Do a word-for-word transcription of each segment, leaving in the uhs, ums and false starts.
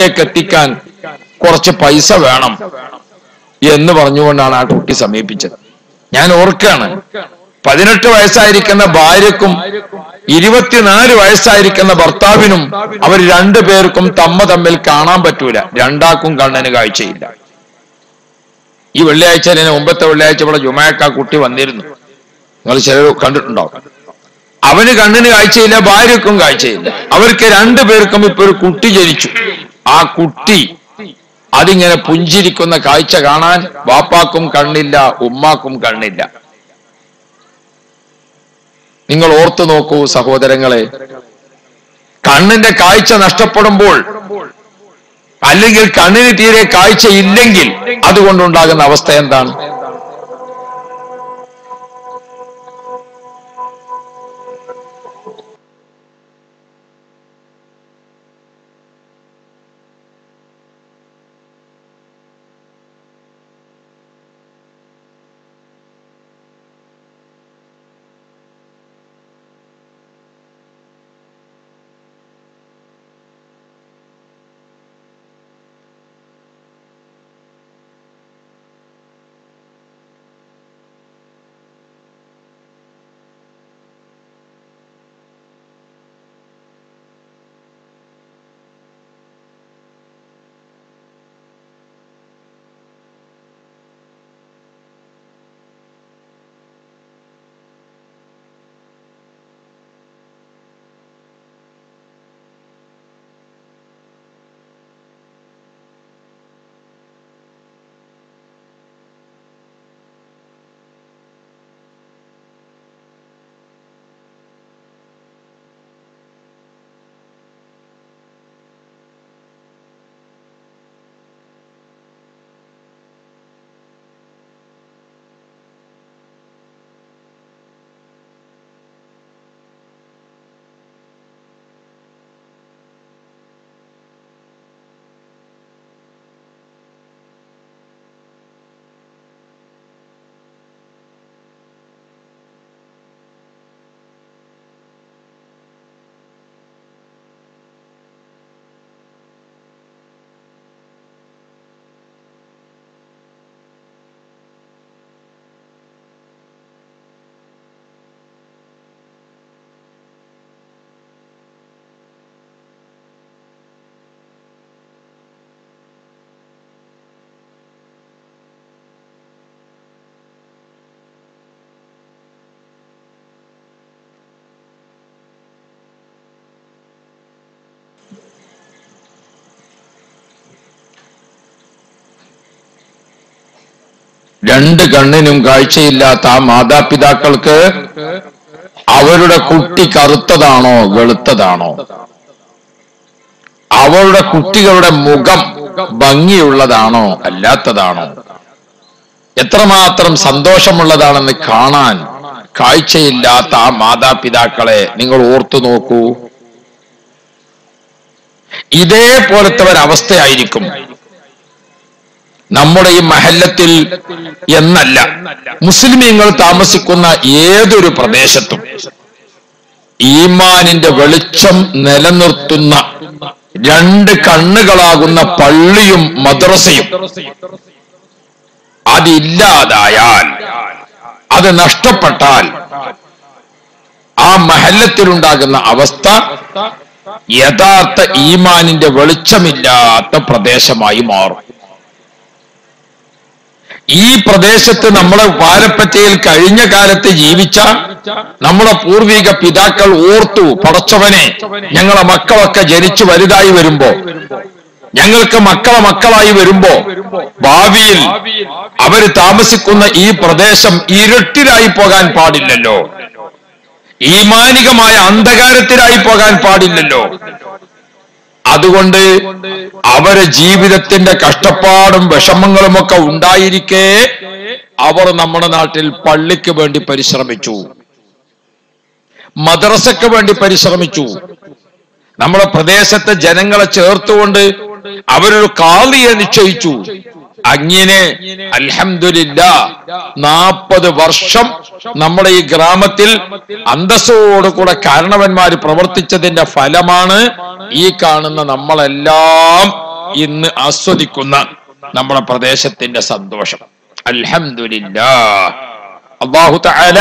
कुछ पैस वेण आ कुटी समीपी या पद वयस भार्य वयस भर्ता रुप तम तमिल का पटूल रण्णन का ई वेच मुंबते वेच जुमयक्का कुटी वन चल कण्चल भार्यम का कुटी जनिच्चु आ कुटी അതിങ്ങനെ പുഞ്ചിരിക്കുന്ന കാഴ്ച കാണാൻ വാപ്പാക്കും കണ്ണില്ല ഉമ്മാക്കും കണ്ണില്ല നിങ്ങൾ ഓർത്തു നോക്കൂ സഹോദരങ്ങളെ കണ്ണിന്റെ കാഴ്ച നഷ്ടപ്പെടുമ്പോൾ അല്ലെങ്കിൽ കണ്ണിന് തീരെ കാഴ്ച ഇല്ലെങ്കിൽ അതുകൊണ്ടുണ്ടാകുന്ന അവസ്ഥ എന്താണ് രണ്ട് കണ്ണിനും കാഴ്ചയില്ലാത്ത ആ മാതാപിതാക്കൾക്ക് അവരുടെ കുട്ടി കറുത്തതാണോ വെളുത്തതാണോ അവരുടെ കുട്ടികളുടെ മുഖം ഭംഗിയുള്ളതാണോ അല്ലാത്തതാണോ എത്രമാത്രം സന്തോഷമുള്ളതാണെന്ന് കാണാൻ കാഴ്ചയില്ലാത്ത ആ മാതാപിതാക്കളെ നിങ്ങൾ ഓർത്തു നോക്കൂ ഇതേപോലത്തെ ഒരു അവസ്ഥയായിരിക്കും നമ്മുടെ ഈ മഹല്ലത്തിൽ എന്നല്ല മുസ്ലിമീങ്ങൾ താമസിക്കുന്ന ഏതൊരു പ്രദേശത്തും ഈമാനിന്റെ വെളിച്ചം നിലനിർത്തുന്ന രണ്ട് കണ്ണുകളാകുന്ന പള്ളിയും മദ്രസയും അതില്ലാതായാൽ അത് നഷ്ടപ്പെട്ടാൽ ആ മഹല്ലത്തിലുണ്ടാകുന്ന അവസ്ഥ യഥാർത്ഥ ഈമാനിന്റെ വെളിച്ചമില്ലാത്ത പ്രദേശമായി മാറും ഈ പ്രദേശത്തെ നമ്മളെ പാലപ്പറ്റയിൽ കഴിഞ്ഞ കാലത്തെ ജീവിച്ച നമ്മുടെ പൂർവിക പിതാക്കൾ ഓർത്തു പടച്ചവനെ ഞങ്ങളെ മക്കളൊക്കെ ജനിച്ചു വലുതായി വരുമ്പോ ഞങ്ങൾക്ക് മക്കളെ മക്കളായി വരുമ്പോ ഭാവിയിൽ അവര് താമസിക്കുന്ന ഈ പ്രദേശം ഇരുട്ടിലായി പോകാൻ പാടില്ലല്ലോ ഈമാനികമായ അന്ധകാരത്തിലായി പോകാൻ പാടില്ലല്ലോ അതുകൊണ്ട് അവരെ ജീവിതത്തിന്റെ കഷ്ടപ്പാടും വിഷമങ്ങളും ഒക്കെ ഉണ്ടായിരിക്കെ അവർ നമ്മുടെ നാട്ടിൽ പള്ളിക്ക് വേണ്ടി പരിശ്രമിച്ചു മദ്രസയ്ക്ക് വേണ്ടി പരിശ്രമിച്ചു നമ്മുടെ പ്രദേശത്തെ ജനങ്ങളെ ചേർത്തുകൊണ്ട് അവരൊരു ഖാദിയെ നിശ്ചയിച്ചു അങ്ങനെ അൽഹംദുലില്ലാ നാൽപ്പത് വർഷം നമ്മുടെ ഈ ഗ്രാമത്തിൽ അന്തസ്സോട് കൂടെ കാരണവന്മാർ പ്രവർത്തിച്ചതിന്റെ ഫലമാണ് ഈ കാണുന്ന നമ്മളെല്ലാം ഇന്ന് ആസ്വദിക്കുന്ന നമ്മുടെ പ്രദേശത്തിന്റെ സന്തോഷം. അൽഹംദുലില്ലാഹ്, അല്ലാഹു തആല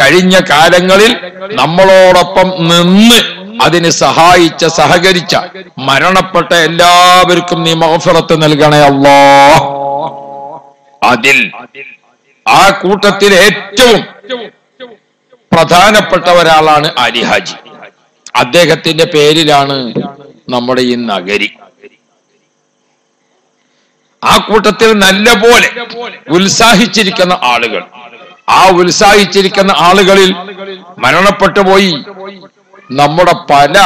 കഴിഞ്ഞ കാലങ്ങളിൽ നമ്മളോടൊപ്പം നിന്ന് അതിനെ സഹായിച്ച സഹകരിച്ച മരണപ്പെട്ട എല്ലാവർക്കും നീ മഗ്ഫിറത്ത് നൽകണേ അല്ലാഹ്. അതിൽ ആ കൂട്ടത്തിൽ ഏറ്റവും പ്രധാനപ്പെട്ട ഒരാളാണ് അലി ഹാജി. അദ്ദേഹത്തിന്റെ പേരിലാണ് നമ്മുടെ ഈ നഗരി. ആ കൂട്ടത്തിൽ നല്ല പോലെ ഉത്സാഹിച്ചിരിക്കുന്ന ആളുകൾ, ആ ഉത്സാഹിച്ചിരിക്കുന്ന ആളുകളിൽ മരണപ്പെട്ടു പോയി നമ്മുടെ പല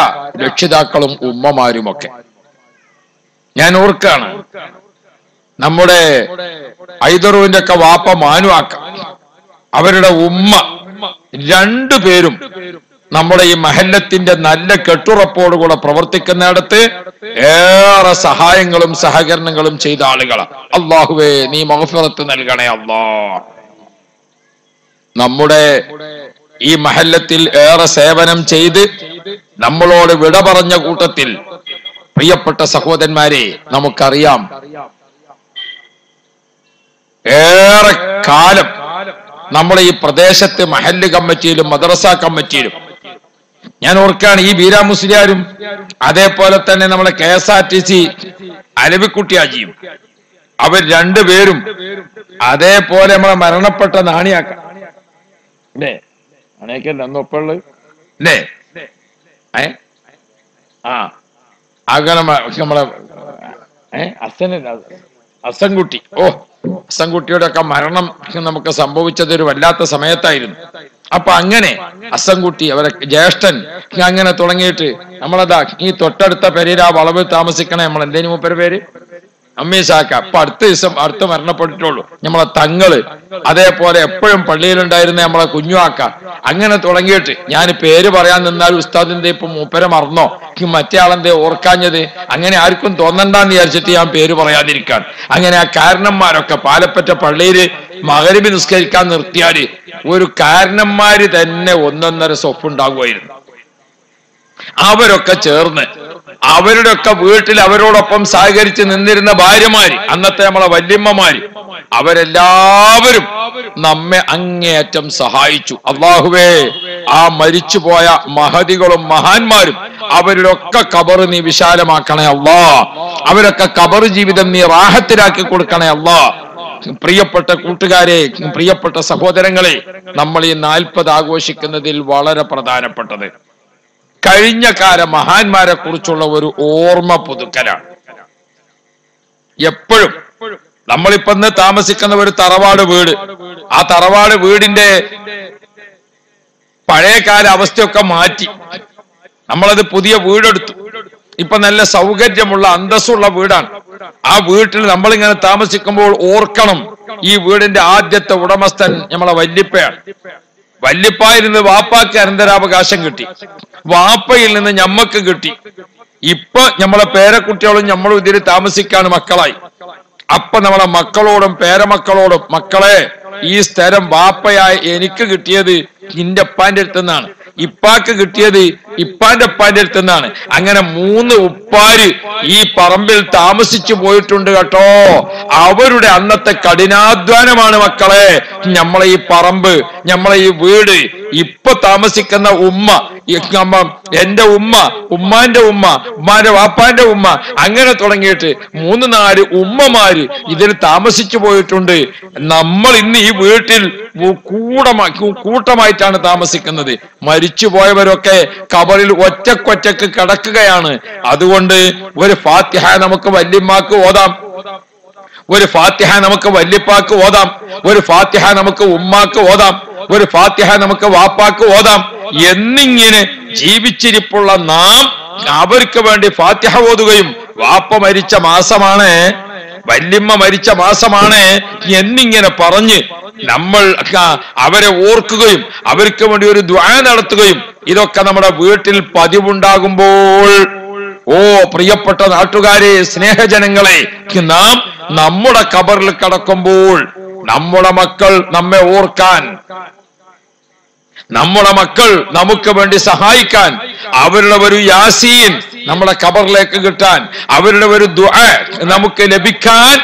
രക്ഷിതാക്കളും ഉമ്മമാരുമൊക്കെ. ഞാൻ ഓർക്കാണ്, നമ്മുടെ ഐദറുവിന്റെ ഒക്കെ വാപ്പ മാനുവാക്ക, അവരുടെ ഉമ്മ രണ്ടുപേരും നമ്മുടെ ഈ മഹല്ലത്തിന്റെ നല്ല കെട്ടുറപ്പോടുകൂടെ പ്രവർത്തിക്കുന്നിടത്ത് ഏറെ സഹായങ്ങളും സഹകരണങ്ങളും ചെയ്ത ആളുകളാണ്. അല്ലാഹുവേ, നീ മഗ്ഫിറത്ത് നൽകണേ അല്ലാഹ്. നമ്മുടെ ഈ മഹല്ലത്തിൽ ഏറെ സേവനം ചെയ്ത് നമ്മളോട് വിട പറഞ്ഞ കൂട്ടത്തിൽ പ്രിയപ്പെട്ട സഹോദരന്മാരെ, നമുക്കറിയാം ഏറെ കാലം നമ്മുടെ ഈ പ്രദേശത്ത് മഹല്ല് കമ്മിറ്റിയിലും മദ്രസ കമ്മിറ്റിയിലും, ഞാൻ ഓർക്കാണ്, ഈ ബീരാ മുസ്ലിയാരും അതേപോലെ തന്നെ നമ്മുടെ K S R T C Alavikutty അജിയും, അവർ രണ്ടുപേരും അതേപോലെ നമ്മളെ മരണപ്പെട്ട നാണിയാക്ക അല്ലേ അണേക്കല്ല അന്നൊപ്പുള്ള അല്ലേ ഏ ആ അങ്ങനെ നമ്മളെ ഏ അസൻ അസൻകുട്ടി, ഓ അസൻകുട്ടിയുടെ ഒക്കെ മരണം നമുക്ക് സംഭവിച്ചത് ഒരു വല്ലാത്ത സമയത്തായിരുന്നു. അപ്പൊ അങ്ങനെ അസൻകുട്ടി, അവരെ ജ്യേഷ്ഠൻ, അങ്ങനെ തുടങ്ങിയിട്ട് നമ്മളതാ ഈ തൊട്ടടുത്ത പെരേര വളവ് താമസിക്കണേ നമ്മൾ എന്തേനു മൂപ്പര പേര് അമ്മീസാക്ക, അപ്പൊ അടുത്ത ദിവസം അടുത്ത് മരണപ്പെട്ടിട്ടുള്ളൂ. നമ്മളെ തങ്ങള്, അതേപോലെ എപ്പോഴും പള്ളിയിലുണ്ടായിരുന്ന നമ്മളെ കുഞ്ഞുവാക്ക, അങ്ങനെ തുടങ്ങിയിട്ട് ഞാൻ പേര് പറയാൻ നിന്നാൽ ഉസ്താദിന്റെ ഇപ്പൊ മൂപ്പര മറന്നോ മറ്റേ ആളെന്തേ ഓർക്കാഞ്ഞത്, അങ്ങനെ ആർക്കും തോന്നണ്ടെന്ന് വിചാരിച്ചിട്ട് ഞാൻ പേര് പറയാതിരിക്കാൻ. അങ്ങനെ ആ കാരണന്മാരൊക്കെ പാലപ്പറ്റ പള്ളിയില് മഗ്‌രിബ് നിസ്കരിക്കാൻ നിർത്തിയാല് ഒരു കാരണന്മാര് തന്നെ ഒന്നൊന്നര സ്വപ്പുണ്ടാകുമായിരുന്നു. അവരൊക്കെ ചേർന്ന് അവരുടെ ഒക്കെ വീട്ടിൽ അവരോടൊപ്പം സഹകരിച്ച് നിന്നിരുന്ന ഭാര്യമാര്, അന്നത്തെ നമ്മളെ വല്യമ്മമാര്, അവരെല്ലാവരും നമ്മെ അങ്ങേയറ്റം സഹായിച്ചു. അല്ലാഹുവേ, ആ മരിച്ചുപോയ മഹതികളും മഹാന്മാരും അവരുടെ ഒക്കെ ഖബർ നീ വിശാലമാക്കണേ അല്ലാഹ്. അവരൊക്കെ ഖബർ ജീവിതം നീ റാഹത്തിലാക്കി കൊടുക്കണേ അല്ലാഹ്. പ്രിയപ്പെട്ട കൂട്ടുകാരെ, പ്രിയപ്പെട്ട സഹോദരങ്ങളെ, നമ്മൾ ഈ നാൽപ്പത് ആഘോഷിക്കുന്നതിൽ വളരെ പ്രധാനപ്പെട്ടത് കഴിഞ്ഞ കാല മഹാന്മാരെ കുറിച്ചുള്ള ഒരു ഓർമ്മ പുതുക്കലാണ്. എപ്പോഴും നമ്മളിപ്പോ ഇന്ന് താമസിക്കുന്ന ഒരു തറവാട് വീട്, ആ തറവാട് വീടിന്റെ പഴയകാല അവസ്ഥയൊക്കെ മാറ്റി നമ്മളത് പുതിയ വീടെടുത്തു. ഇപ്പൊ നല്ല സൗകര്യമുള്ള അന്തസ്സുള്ള വീടാണ്. ആ വീട്ടിൽ നമ്മളിങ്ങനെ താമസിക്കുമ്പോൾ ഓർക്കണം, ഈ വീടിന്റെ ആദ്യത്തെ ഉടമസ്ഥൻ നമ്മളെ വല്യപ്പയാണ്. വല്യപ്പായിൽ നിന്ന് വാപ്പാക്ക് അനന്തരാവകാശം കിട്ടി, വാപ്പയിൽ നിന്ന് ഞമ്മക്ക് കിട്ടി. ഇപ്പൊ നമ്മളെ പേരക്കുട്ടികളും നമ്മളും ഇതിൽ താമസിക്കാണ് മക്കളായി. അപ്പൊ നമ്മളെ മക്കളോടും പേരമക്കളോടും, മക്കളെ, ഈ സ്ഥലം വാപ്പയായി എനിക്ക് കിട്ടിയത് നിന്റെ ഉപ്പാന്റെ അടുത്തു നിന്നാണ്, ഇപ്പാക്ക് കിട്ടിയത് ഇപ്പാന്റെ ഉപ്പാന്റെ അടുത്തു നിന്നാണ്, അങ്ങനെ മൂന്ന് ഉപ്പാര് ഈ പറമ്പിൽ താമസിച്ചു പോയിട്ടുണ്ട് കേട്ടോ. അവരുടെ അന്നത്തെ കഠിനാധ്വാനമാണ് മക്കളെ നമ്മളെ ഈ പറമ്പ്, നമ്മളെ ഈ വീട്. ഇപ്പൊ താമസിക്കുന്ന ഉമ്മ, എന്റെ ഉമ്മ, ഉമ്മാന്റെ ഉമ്മ, ഉമ്മാന്റെ വാപ്പാന്റെ ഉമ്മ, അങ്ങനെ തുടങ്ങിയിട്ട് മൂന്ന് നാല് ഉമ്മമാര് ഇതിൽ താമസിച്ചു പോയിട്ടുണ്ട്. നമ്മൾ ഇന്ന് ഈ വീട്ടിൽ കൂടമായി കൂട്ടമായിട്ടാണ് താമസിക്കുന്നത്. മരിച്ചു പോയവരൊക്കെ ഖബറിൽ ഒറ്റക്കൊറ്റക്ക് കിടക്കുകയാണ്. അതുകൊണ്ട് ഒരു ഫാത്തിഹ നമുക്ക് വല്യമ്മാക്ക് ഓതാം, ഒരു ഫാത്തിഹ നമുക്ക് വല്യപ്പാക്ക് ഓതാം, ഒരു ഫാത്തിഹ നമുക്ക് ഉമ്മാക്ക് ഓതാം, ഒരു ഫാത്തിഹ നമുക്ക് വാപ്പാക്ക് ഓതാം എന്നിങ്ങനെ ജീവിച്ചിരിപ്പുള്ള നാം അവർക്ക് വേണ്ടി ഫാത്തിഹ ഓതുകയും, വാപ്പ മരിച്ച മാസമാണ്, വല്യമ്മ മരിച്ച മാസമാണ് എന്നിങ്ങനെ പറഞ്ഞ് നമ്മൾ അവരെ ഓർക്കുകയും അവർക്ക് വേണ്ടി ഒരു ദുആ നടത്തുകയും ഇതൊക്കെ നമ്മുടെ വീട്ടിൽ പതിവുണ്ടാകുമ്പോൾ, ഓ പ്രിയപ്പെട്ട നാട്ടുകാരെ, സ്നേഹജനങ്ങളെ, നാം നമ്മുടെ ഖബറിൽ കടക്കുമ്പോൾ നമ്മുടെ മക്കൾ നമ്മെ ഓർക്കാൻ, നമ്മുടെ മക്കൾ നമുക്ക് വേണ്ടി സഹായിക്കാൻ, അവരുടെ ഒരു യാസീൻ നമ്മുടെ ഖബറിലേക്ക് കിട്ടാൻ, അവരുടെ ഒരു ദുആ നമുക്ക് ലഭിക്കാൻ,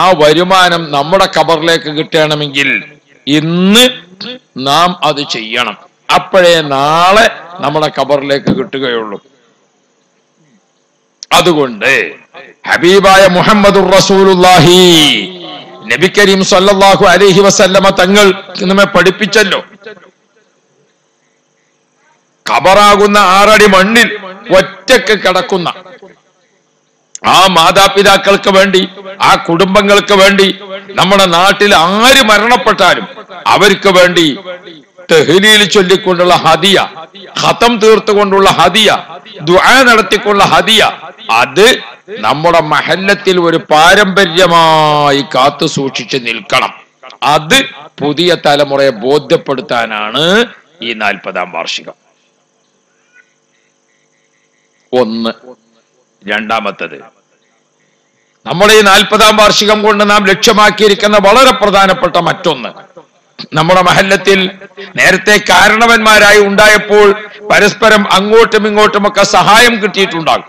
ആ വരുമാനം നമ്മുടെ ഖബറിലേക്ക് കിട്ടണമെങ്കിൽ ഇന്ന് നാം അത് ചെയ്യണം. അപ്പോഴേ നാളെ നമ്മുടെ ഖബറിലേക്ക് കിട്ടുകയുള്ളൂ. അതുകൊണ്ട് ഹബീബായ മുഹമ്മദുർ റസൂലുള്ളാഹി നബി കരീം സല്ലല്ലാഹു അലൈഹി വസല്ലമ തങ്ങൾ നമ്മെ പഠിപ്പിച്ചല്ലോ, ഖബറാകുന്ന ആറടി മണ്ണിൽ ഒറ്റക്ക് കിടക്കുന്ന ആ മാതാപിതാക്കൾക്ക് വേണ്ടി, ആ കുടുംബങ്ങൾക്ക് വേണ്ടി, നമ്മുടെ നാട്ടിൽ ആര് മരണപ്പെട്ടാലും അവർക്ക് വേണ്ടി തഹ്ലീൽ ചൊല്ലിക്കൊണ്ടുള്ള ഹദിയ, ഖതം തീർത്തുകൊണ്ടുള്ള ഹദിയ, ദുആ നടത്തിക്കൊള്ള ഹദിയ, അത് നമ്മുടെ മഹല്ലത്തിൽ ഒരു പാരമ്പര്യമായി കാത്തു സൂക്ഷിച്ചു നിൽക്കണം. അത് പുതിയ തലമുറയെ ബോധ്യപ്പെടുത്താനാണ് ഈ നാൽപ്പതാം വാർഷികം. ഒന്ന്. രണ്ടാമത്തേത്, നമ്മുടെ ഈ നാൽപ്പതാം വാർഷികം കൊണ്ട് നാം ലക്ഷ്യമാക്കിയിരിക്കുന്ന വളരെ പ്രധാനപ്പെട്ട മറ്റൊന്ന്, നമ്മുടെ മഹല്ലത്തിൽ നേരത്തെ കാരണവന്മാരായി ഉണ്ടായപ്പോൾ പരസ്പരം അങ്ങോട്ടും ഇങ്ങോട്ടും ഒക്കെ സഹായം കിട്ടിയിട്ടുണ്ടാകും.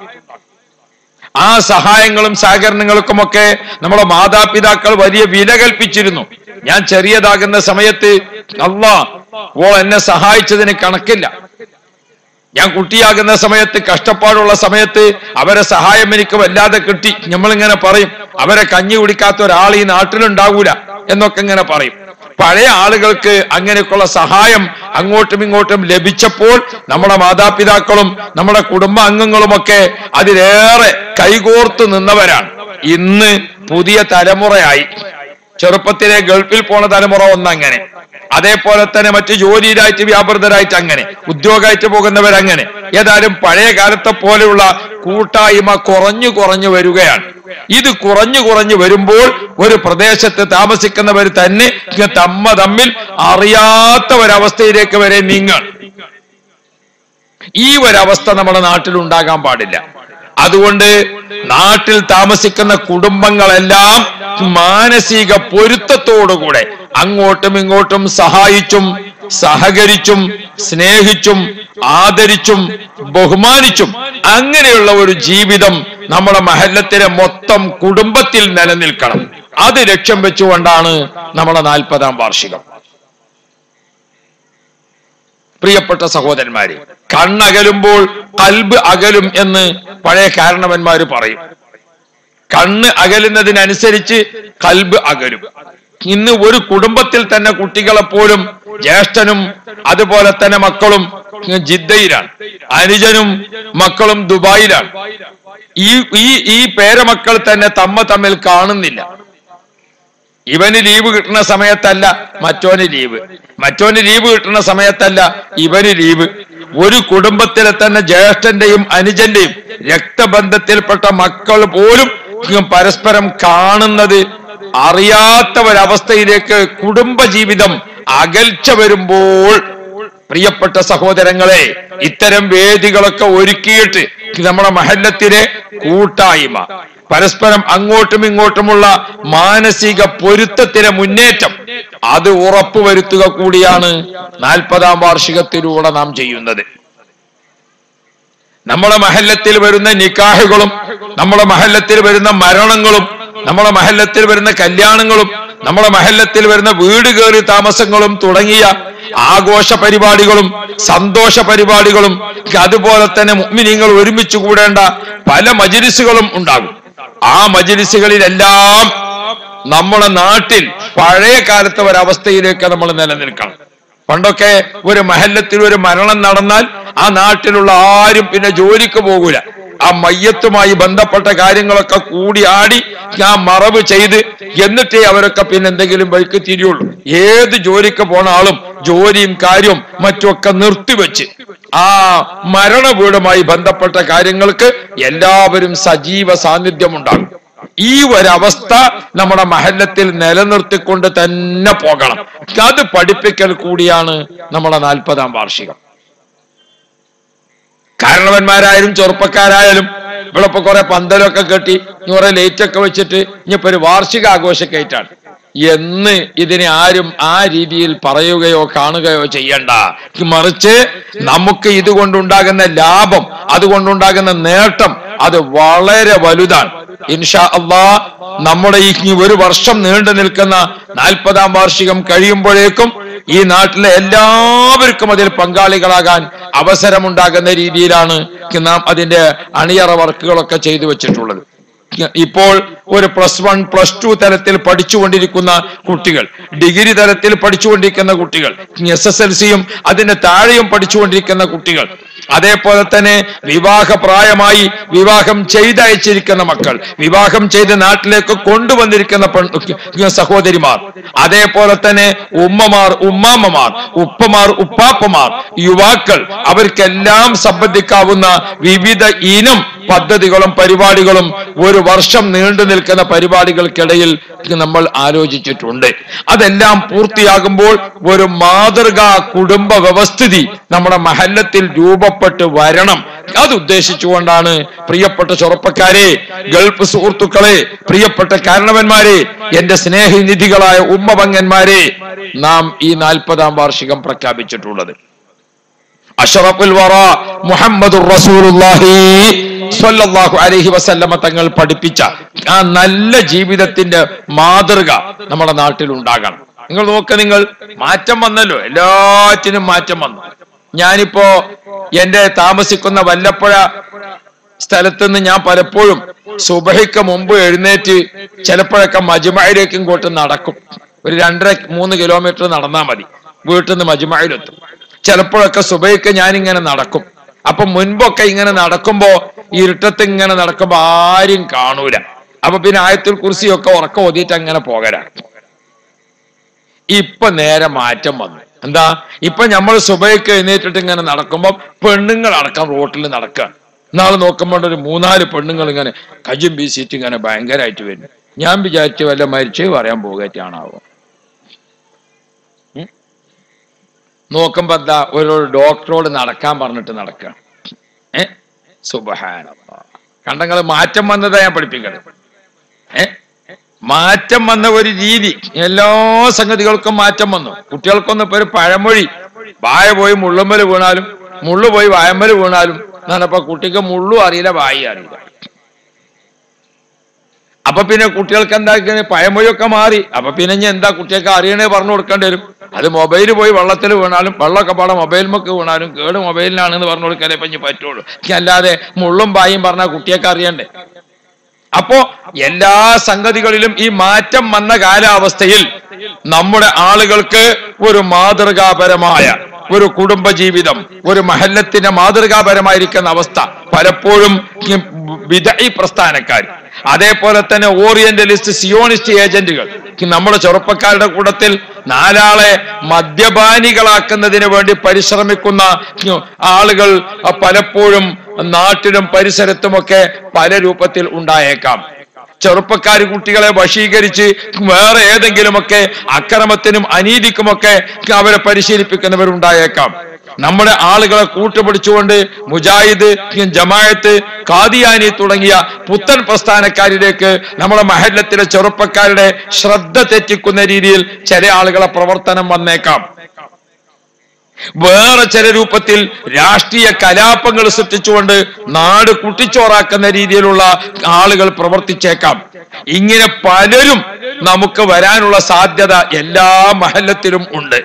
ആ സഹായങ്ങളും സഹകരണങ്ങൾക്കുമൊക്കെ നമ്മുടെ മാതാപിതാക്കൾ വലിയ വില കൽപ്പിച്ചിരുന്നു. ഞാൻ ചെറിയതാകുന്ന സമയത്ത് അള്ളാ ഓൾ എന്നെ സഹായിച്ചതിന് കണക്കില്ല, ഞാൻ കുട്ടിയാകുന്ന സമയത്ത് കഷ്ടപ്പാടുള്ള സമയത്ത് അവരെ സഹായം എനിക്ക് വല്ലാതെ കിട്ടി. നമ്മളിങ്ങനെ പറയും, അവരെ കഞ്ഞി കുടിക്കാത്ത ഒരാൾ ഈ നാട്ടിലുണ്ടാവൂല എന്നൊക്കെ ഇങ്ങനെ പറയും. പഴയ ആളുകൾക്ക് അങ്ങനെയൊക്കെയുള്ള സഹായം അങ്ങോട്ടും ഇങ്ങോട്ടും ലഭിച്ചപ്പോൾ നമ്മുടെ മാതാപിതാക്കളും നമ്മുടെ കുടുംബാംഗങ്ങളുമൊക്കെ അതിലേറെ കൈകോർത്ത് നിന്നവരാണ്. ഇന്ന് പുതിയ തലമുറയായി, ചെറുപ്പത്തിലെ ഗൾഫിൽ പോണ തലമുറ ഒന്നങ്ങനെ, അതേപോലെ തന്നെ മറ്റു ജോലിയിലായിട്ട് വ്യാപൃതരായിട്ട് അങ്ങനെ, ഉദ്യോഗമായിട്ട് പോകുന്നവരങ്ങനെ. ഏതായാലും പഴയ കാലത്തെ പോലെയുള്ള കൂട്ടായ്മ കുറഞ്ഞു കുറഞ്ഞു വരികയാണ്. ഇത് കുറഞ്ഞു കുറഞ്ഞു വരുമ്പോൾ ഒരു പ്രദേശത്ത് താമസിക്കുന്നവർ തന്നെ തമ്മ തമ്മിൽ അറിയാത്ത ഒരവസ്ഥയിലേക്ക് വരെ നീങ്ങാൻ. ഈ ഒരവസ്ഥ നമ്മുടെ നാട്ടിൽ ഉണ്ടാകാൻ പാടില്ല. അതുകൊണ്ട് നാട്ടിൽ താമസിക്കുന്ന കുടുംബങ്ങളെല്ലാം മാനസിക പൊരുത്തത്തോടുകൂടെ അങ്ങോട്ടും ഇങ്ങോട്ടും സഹായിച്ചും സഹകരിച്ചും സ്നേഹിച്ചും ആദരിച്ചും ബഹുമാനിച്ചും അങ്ങനെയുള്ള ഒരു ജീവിതം നമ്മുടെ മഹല്ലത്തിലെ മൊത്തം കുടുംബത്തിൽ നിലനിൽക്കണം. അത് ലക്ഷ്യം വെച്ചുകൊണ്ടാണ് നമ്മുടെ നാൽപ്പതാം വാർഷികം. പ്രിയപ്പെട്ട സഹോദരന്മാരെ, കണ്ണകലുമ്പോൾ കൽബ് അകലും എന്ന് പഴയ കാരണവന്മാര് പറയും. കണ്ണ് അകലുന്നതിനനുസരിച്ച് കൽബ് അകലും. ഇന്ന് ഒരു കുടുംബത്തിൽ തന്നെ കുട്ടികളെപ്പോലും ജ്യേഷ്ഠനും അതുപോലെ തന്നെ മക്കളും ജിദ്ദയിലാണ്, അനുജനും മക്കളും ദുബായിലാണ്. ഈ ഈ ഈ പേരമക്കൾ തന്നെ തമ്മ തമ്മിൽ കാണുന്നില്ല. ഇവന് ലീവ് കിട്ടുന്ന സമയത്തല്ല മറ്റോന് ലീവ്, മറ്റോന് ലീവ് കിട്ടുന്ന സമയത്തല്ല ഇവന് ലീവ്. ഒരു കുടുംബത്തിലെ തന്നെ ജ്യേഷ്ഠന്റെയും അനുജന്റെയും രക്തബന്ധത്തിൽപ്പെട്ട മക്കൾ പോലും പരസ്പരം കാണുന്നത് അറിയാത്ത ഒരവസ്ഥയിലേക്ക് കുടുംബജീവിതം അകൽച്ച വരുമ്പോൾ, പ്രിയപ്പെട്ട സഹോദരങ്ങളെ, ഇത്തരം വേദികളൊക്കെ ഒരുക്കിയിട്ട് നമ്മുടെ മഹല്ലത്തിലെ കൂട്ടായ്മ, പരസ്പരം അങ്ങോട്ടും ഇങ്ങോട്ടുമുള്ള മാനസിക പൊരുത്തത്തിലെ മുന്നേറ്റം, അത് ഉറപ്പുവരുത്തുക കൂടിയാണ് നാൽപ്പതാം വാർഷികത്തിലൂടെ നാം ചെയ്യുന്നത്. നമ്മുടെ മഹല്ലത്തിൽ വരുന്ന നിക്കാഹുകളും നമ്മുടെ മഹല്ലത്തിൽ വരുന്ന മരണങ്ങളും നമ്മുടെ മഹല്ലത്തിൽ വരുന്ന കല്യാണങ്ങളും നമ്മുടെ മഹല്ലത്തിൽ വരുന്ന വീട് കയറി താമസങ്ങളും തുടങ്ങിയ ആഘോഷ പരിപാടികളും സന്തോഷ പരിപാടികളും അതുപോലെ തന്നെ മുഅ്മിനീങ്ങൾ ഒരുമിച്ച് കൂടേണ്ട പല മജ്‌ലിസുകളും ഉണ്ടാകും. ആ മജ്‌ലിസുകളിലെല്ലാം നമ്മുടെ നാട്ടിൽ പഴയ കാലത്തെ ഒരവസ്ഥയിലേക്ക് നമ്മൾ നിലനിൽക്കണം. പണ്ടൊക്കെ ഒരു മഹല്ലത്തിൽ ഒരു മരണം നടന്നാൽ ആ നാട്ടിലുള്ള ആരും പിന്നെ ജോലിക്ക് പോകൂല. ആ മയ്യത്തുമായി ബന്ധപ്പെട്ട കാര്യങ്ങളൊക്കെ കൂടി ആടി ആ മറവ് ചെയ്ത് എന്നിട്ടേ അവരൊക്കെ പിന്നെ എന്തെങ്കിലും വഴിക്ക് തിരിയുള്ളൂ. ഏത് ജോലിക്ക് പോണ ആളും ജോലിയും കാര്യവും മറ്റുമൊക്കെ നിർത്തിവെച്ച് ആ മരണ വീടുമായി ബന്ധപ്പെട്ട കാര്യങ്ങൾക്ക് എല്ലാവരും സജീവ സാന്നിധ്യമുണ്ടാകും. ഈ ഒരവസ്ഥ നമ്മുടെ മഹല്ലത്തിൽ നിലനിർത്തിക്കൊണ്ട് തന്നെ പോകണം. അത് പഠിപ്പിക്കൽ കൂടിയാണ് നമ്മുടെ നാൽപ്പതാം വാർഷികം. കാരണവന്മാരായാലും ചെറുപ്പക്കാരായാലും ഇവിടെ ഇപ്പൊ കുറെ പന്തലൊക്കെ കെട്ടി കുറെ ലൈറ്റൊക്കെ വെച്ചിട്ട് ഇനിയിപ്പോ ഒരു വാർഷിക ആഘോഷക്കായിട്ടാണ് ഇതിനെ ആരും ആ രീതിയിൽ പറയുകയോ കാണുകയോ ചെയ്യണ്ട. മറിച്ച് നമുക്ക് ഇതുകൊണ്ടുണ്ടാകുന്ന ലാഭം, അതുകൊണ്ടുണ്ടാകുന്ന നേട്ടം അത് വളരെ വലുതാണ്. ഇൻഷാ അല്ലാഹ് നമ്മുടെ ഈ ഒരു വർഷം നീണ്ടു നിൽക്കുന്ന നാൽപ്പതാം വാർഷികം കഴിയുമ്പോഴേക്കും ഈ നാട്ടിലെ എല്ലാവർക്കും അതിൽ പങ്കാളികളാകാൻ അവസരമുണ്ടാകുന്ന രീതിയിലാണ് നാം അതിന്റെ അണിയറ വർക്കുകളൊക്കെ ചെയ്തു വെച്ചിട്ടുള്ളത്. ഇപ്പോൾ ഒരു പ്ലസ് വൺ പ്ലസ് ടു തലത്തിൽ പഠിച്ചുകൊണ്ടിരിക്കുന്ന കുട്ടികൾ, ഡിഗ്രി തലത്തിൽ പഠിച്ചുകൊണ്ടിരിക്കുന്ന കുട്ടികൾ, എസ് എസ് എൽ സിയും അതിന്റെ താഴെയും പഠിച്ചുകൊണ്ടിരിക്കുന്ന കുട്ടികൾ, അതേപോലെ തന്നെ വിവാഹ പ്രായമായി വിവാഹം ചെയ്തയച്ചിരിക്കുന്ന മക്കൾ, വിവാഹം ചെയ്ത് നാട്ടിലേക്ക് കൊണ്ടുവന്നിരിക്കുന്ന പെൺ സഹോദരിമാർ, അതേപോലെ തന്നെ ഉമ്മമാർ, ഉമ്മാമ്മമാർ, ഉപ്പമാർ, ഉപ്പാപ്പമാർ, യുവാക്കൾ, അവർക്കെല്ലാം സംബന്ധിക്കാവുന്ന വിവിധ ഇനം പദ്ധതികളും പരിപാടികളും ഒരു വർഷം നീണ്ടു നിൽക്കുന്ന പരിപാടികൾക്കിടയിൽ നമ്മൾ ആലോചിച്ചിട്ടുണ്ട്. അതെല്ലാം പൂർത്തിയാകുമ്പോൾ ഒരു മാതൃകാ കുടുംബ വ്യവസ്ഥിതി നമ്മുടെ മഹല്ലത്തിൽ രൂപപ്പെട്ട് വരണം. അത് ഉദ്ദേശിച്ചുകൊണ്ടാണ് പ്രിയപ്പെട്ട ചെറുപ്പക്കാരെ, ഗൾഫ് സുഹൃത്തുക്കളെ, പ്രിയപ്പെട്ട കാരണവന്മാരെ, എന്റെ സ്നേഹനിധികളായ ഉമ്മവങ്ങന്മാരെ, നാം ഈ നാൽപ്പതാം വാർഷികം പ്രഖ്യാപിച്ചിട്ടുള്ളത്. അഷ്റഫുൽ വറ മുഹമ്മദുർ റസൂലുള്ളാഹി സ്വല്ലല്ലാഹു അലൈഹി വസല്ലമ തങ്ങൾ പഠിപ്പിച്ച ആ നല്ല ജീവിതത്തിന്റെ മാതൃക നമ്മുടെ നാട്ടിൽ ഉണ്ടാകണം. നിങ്ങൾ നോക്ക, നിങ്ങൾ മാറ്റം വന്നല്ലോ, എല്ലാറ്റിനും മാറ്റം വന്നു. ഞാനിപ്പോ എന്റെ താമസിക്കുന്ന വല്ലപ്പുഴ സ്ഥലത്ത് നിന്ന് ഞാൻ പലപ്പോഴും സുബഹിക്ക് മുമ്പ് എഴുന്നേറ്റ് ചിലപ്പോഴൊക്കെ മജ്മഅയിലേക്ക് ഇങ്ങോട്ട് നടക്കും. ഒരു രണ്ടര മൂന്ന് കിലോമീറ്റർ നടന്നാൽ മതി, വീട്ടിൽ നിന്ന് മജ്മഅയിലെത്തും. ചിലപ്പോഴൊക്കെ സുബഹിക്ക് ഞാനിങ്ങനെ നടക്കും. അപ്പൊ മുൻപൊക്കെ ഇങ്ങനെ നടക്കുമ്പോ, ഇരുട്ടത്ത് ഇങ്ങനെ നടക്കുമ്പോ ആരും കാണൂല. അപ്പൊ പിന്നെ ആയത്തുൽ കുർസിയൊക്കെ ഉറക്കം ഓതിയിട്ട് അങ്ങനെ പോകരാണ്. ഇപ്പൊ നേരെ മാറ്റം വന്നു. എന്താ, ഇപ്പൊ നമ്മൾ സുബഹിക്ക് എഴുന്നേറ്റിട്ട് ഇങ്ങനെ നടക്കുമ്പോ പെണ്ണുങ്ങൾ അടക്കം റോട്ടിൽ നടക്കുക. നാളെ നോക്കുമ്പോൾ ഒരു മൂന്നാല് പെണ്ണുങ്ങൾ ഇങ്ങനെ കജും വീശിയിട്ട് ഇങ്ങനെ ഭയങ്കരമായിട്ട് വരും. ഞാൻ വിചാരിച്ചു വല്ല മരിച്ചു പറയാൻ പോകറ്റാണാവോ. നോക്കുമ്പോ എന്താ, ഒരു ഡോക്ടറോട് നടക്കാൻ പറഞ്ഞിട്ട് നടക്കുക. ഏ സുബ്ഹാനല്ലാഹ്, കണ്ടങ്ങൾ മാറ്റം വന്നതാ ഞാൻ പഠിപ്പിക്കണേ. ഏ മാറ്റം വന്ന ഒരു രീതി, എല്ലാ സംഗതികൾക്കും മാറ്റം വന്നു. കുട്ടികൾക്കൊന്നും ഇപ്പൊ ഒരു പഴമൊഴി, വായ പോയി മുള്ളുമ്മല് വീണാലും മുള്ളു പോയി വായമ്മല് വീണാലും എന്നാണിപ്പോ കുട്ടിക്ക് മുള്ളും അറിയില്ല വായ അറിയില്ല. അപ്പൊ പിന്നെ കുട്ടികൾക്ക് എന്താ, പഴമൊഴിയൊക്കെ മാറി. അപ്പൊ പിന്നെ ഞാൻ എന്താ കുട്ടികൾക്ക് അറിയണേ പറഞ്ഞു കൊടുക്കേണ്ടി വരും. അത് മൊബൈൽ പോയി വെള്ളത്തിൽ വീണാലും വെള്ളമൊക്കെ പാടെ മൊബൈൽമൊക്കെ വീണാലും കേട് മൊബൈലിനാണെന്ന് പറഞ്ഞു കൊടുക്കാനേ ഇപ്പം പറ്റുള്ളൂ. അല്ലാതെ മുള്ളും പായും പറഞ്ഞാൽ കുട്ടിയൊക്കെ അറിയണ്ടേ. അപ്പോ എല്ലാ സംഗതികളിലും ഈ മാറ്റം വന്ന കാലാവസ്ഥയിൽ നമ്മുടെ ആളുകൾക്ക് ഒരു മാതൃകാപരമായ ഒരു കുടുംബജീവിതം, ഒരു മഹല്ലത്തിന്റെ മാതൃകാപരമായിരിക്കുന്ന അവസ്ഥ പലപ്പോഴും ബിദഈ പ്രസ്ഥാനക്കാർ, അതേപോലെ തന്നെ ഓറിയന്റലിസ്റ്റ് സിയോണിസ്റ്റ് ഏജന്റുകൾ നമ്മുടെ ചെറുപ്പക്കാരുടെ കൂട്ടത്തിൽ നാലാളെ മദ്യപാനികളാക്കുന്നതിന് വേണ്ടി പരിശ്രമിക്കുന്ന ആളുകൾ പലപ്പോഴും നാട്ടിലും പരിസരത്തുമൊക്കെ പല രൂപത്തിൽ ഉണ്ടായേക്കാം. ചെറുപ്പക്കാർ കുട്ടികളെ വശീകരിച്ച് വേറെ ഏതെങ്കിലുമൊക്കെ അക്രമത്തിനും അനീതിക്കുമൊക്കെ അവരെ പരിശീലിപ്പിക്കുന്നവരുണ്ടായേക്കാം. നമ്മുടെ ആളുകളെ കൂട്ടുപിടിച്ചുകൊണ്ട് മുജാഹിദ്, ജമാഅത്ത്, ഖാദിയാനി തുടങ്ങിയ പുത്തൻ പ്രസ്ഥാനക്കാരിലേക്ക് നമ്മുടെ മഹല്ലത്തിലെ ചെറുപ്പക്കാരുടെ ശ്രദ്ധ തെറ്റിക്കുന്ന രീതിയിൽ ചില ആളുകളെ പ്രവർത്തനം വന്നേക്കാം. വേറെ ചില രൂപത്തിൽ രാഷ്ട്രീയ കലാപങ്ങൾ സൃഷ്ടിച്ചുകൊണ്ട് നാട് കുട്ടിച്ചോറാക്കുന്ന രീതിയിലുള്ള ആളുകൾ പ്രവർത്തിച്ചേക്കാം. ഇങ്ങനെ പലരും നമുക്ക് വരാനുള്ള സാധ്യത എല്ലാ മഹല്ലത്തിലും ഉണ്ട്.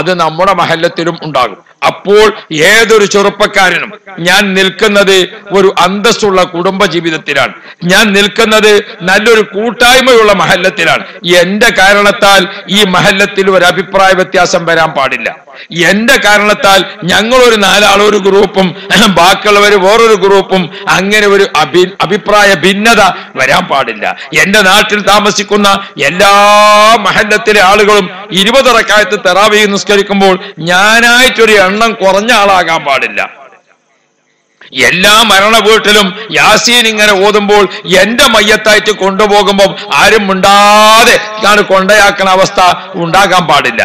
അത് നമ്മുടെ മഹല്ലത്തിലും ഉണ്ടാകും. അപ്പോൾ ഏതൊരു ചെറുപ്പക്കാരനും, ഞാൻ നിൽക്കുന്നത് ഒരു അന്തസ്സുള്ള കുടുംബ ജീവിതത്തിലാണ്, ഞാൻ നിൽക്കുന്നത് നല്ലൊരു കൂട്ടായ്മയുള്ള മഹല്ലത്തിലാണ്, എന്റെ കാരണത്താൽ ഈ മഹല്ലത്തിൽ ഒരു അഭിപ്രായ വ്യത്യാസം വരാൻ പാടില്ല, എന്റെ കാരണത്താൽ ഞങ്ങളൊരു നാലാളൊരു ഗ്രൂപ്പും ബാക്കിയുള്ളവർ വേറൊരു ഗ്രൂപ്പും അങ്ങനെ ഒരു അഭി അഭിപ്രായ ഭിന്നത വരാൻ പാടില്ല, എന്റെ നാട്ടിൽ താമസിക്കുന്ന എല്ലാ മഹല്ലത്തിലെ ആളുകളും ഇരുപത് റക്അത്ത് തറാവീഹ് നിസ്കരിക്കുമ്പോൾ ഞാനായിട്ടൊരു എണ്ണം കുറഞ്ഞ ആളാകാൻ പാടില്ല, എല്ലാ മരണ വീട്ടിലും യാസീൻ ഇങ്ങനെ ഓതുമ്പോൾ എന്റെ മയ്യത്തായിട്ട് കൊണ്ടുപോകുമ്പോൾ ആരും മിണ്ടാതെ കൊണ്ടയാക്കുന്ന അവസ്ഥ ഉണ്ടാകാൻ പാടില്ല.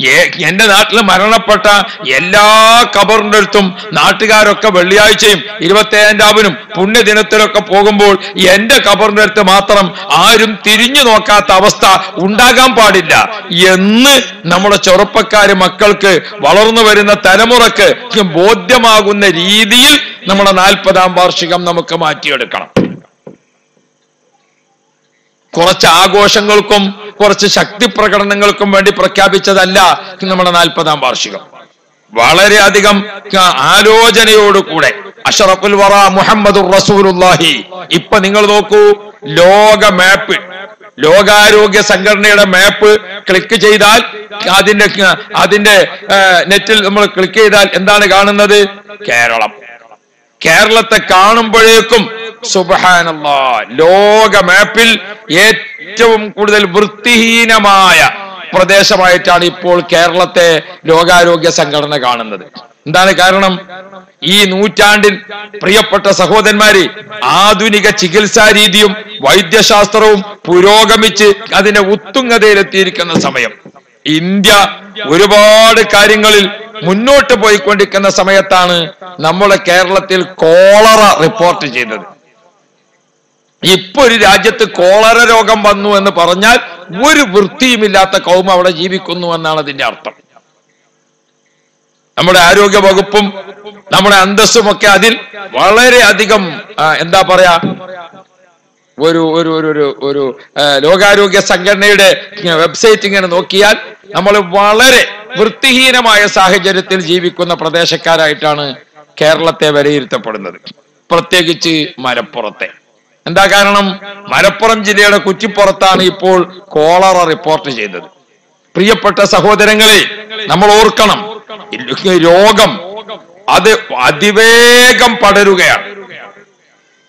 नाटिल मरणपेट्ट एल्ला कबरिन्टे अडुत्तुम नाट्टुकारक्के वेळ्ळियाഴ്ചയും ഇരുപത്തിയേഴാം പുണ്യദിനത്തിലൊക്കെ പോകുമ്പോൾ എന്റെ കബറിന്റെ അടുത്ത് മാത്രം ആരും തിരിഞ്ഞു നോക്കാത്ത അവസ്ഥ ഉണ്ടാകാൻ പാടില്ല എന്ന് നമ്മുടെ ചെറുപ്പക്കാരെ മക്കൾക്ക് വളർന്നു വരുന്ന തലമുറക്ക് ബോധ്യമാകുന്ന രീതിയിൽ നമ്മുടെ നാൽപതാം വാർഷികം നമുക്ക് മാറ്റിയെടുക്കണം കുറച്ച് ആഘോഷങ്ങൾക്കും കുറച്ച് ശക്തി പ്രകടനങ്ങൾക്കും വേണ്ടി പ്രഖ്യാപിച്ചതല്ല നമ്മുടെ നാൽപതാം വാർഷികം വളരെ അധികം ആലോചനയോട് കൂടെ അഷ്റഫുൽ വറ മുഹമ്മദുർ റസൂലുള്ളാഹി ഇപ്പോ നിങ്ങൾ നോക്കൂ ലോക മാപ്പ് ലോകാരോഗ്യ സംഘടനയുടെ മാപ്പ് ക്ലിക്ക് ചെയ്താൽ അതിന്റെ അതിന്റെ നെറ്റിൽ നമ്മൾ ക്ലിക്ക് ചെയ്താൽ എന്താണ് കാണുന്നത് കേരളം കേരളത്തെ കാണുമ്പോഴേക്കും സുബ്ഹാനല്ലാഹ് ലോക മാപ്പിൽ ഏറ്റവും കൂടുതൽ വൃത്തിഹീനമായ പ്രദേശമായിട്ടാണ് ഇപ്പോൾ കേരളത്തെ ലോകാരോഗ്യ സംഘടന കാണുന്നത് എന്താണ് കാരണം ഈ നൂറ്റാണ്ടിൽ പ്രിയപ്പെട്ട സഹോദരന്മാരെ ആധുനിക ചികിത്സാ രീതിയും വൈദ്യശാസ്ത്രവും പുരോഗമിച്ച് അതിന്റെ ഉത്തുംഗതയിലെത്തിയിരിക്കുന്ന സമയം ഇന്ത്യ ഒരുപാട് കാര്യങ്ങളിൽ മുന്നോട്ട് പോയിക്കൊണ്ടിരിക്കുന്ന സമയത്താണ് നമ്മുടെ കേരളത്തിൽ കോളറ റിപ്പോർട്ട് ചെയ്തത് ഇപ്പോ ഒരു രാജ്യത്ത് കോളറ രോഗം വന്നു എന്ന് പറഞ്ഞാൽ ഒരു വൃത്തിയുമില്ലാത്ത കൗമ അവിടെ ജീവിക്കുന്നു എന്നാണ് അതിന്റെ അർത്ഥം നമ്മുടെ ആരോഗ്യ വകുപ്പും നമ്മുടെ അന്തസ്സും ഒക്കെ അതിൽ വളരെ അധികം എന്താ പറയാ ഒരു ഒരു ഒരു ഒരു ലോകാരോഗ്യ സംഘടനയുടെ വെബ്സൈറ്റ് ഇങ്ങനെ നോക്കിയാൽ നമ്മൾ വളരെ വൃത്തിഹീനമായ സാഹചര്യത്തിൽ ജീവിക്കുന്ന പ്രദേശക്കാരായിട്ടാണ് കേരളത്തെ വിലയിരുത്തപ്പെടുന്നത് പ്രത്യേകിച്ച് മലപ്പുറത്തെ എന്താ കാരണം മലപ്പുറം ജില്ലയുടെ കുറ്റിപ്പുറത്താണ് ഇപ്പോൾ കോളറ റിപ്പോർട്ട് ചെയ്തത് പ്രിയപ്പെട്ട സഹോദരങ്ങളെ നമ്മൾ ഓർക്കണം രോഗം അത് അതിവേഗം പടരുകയാണ്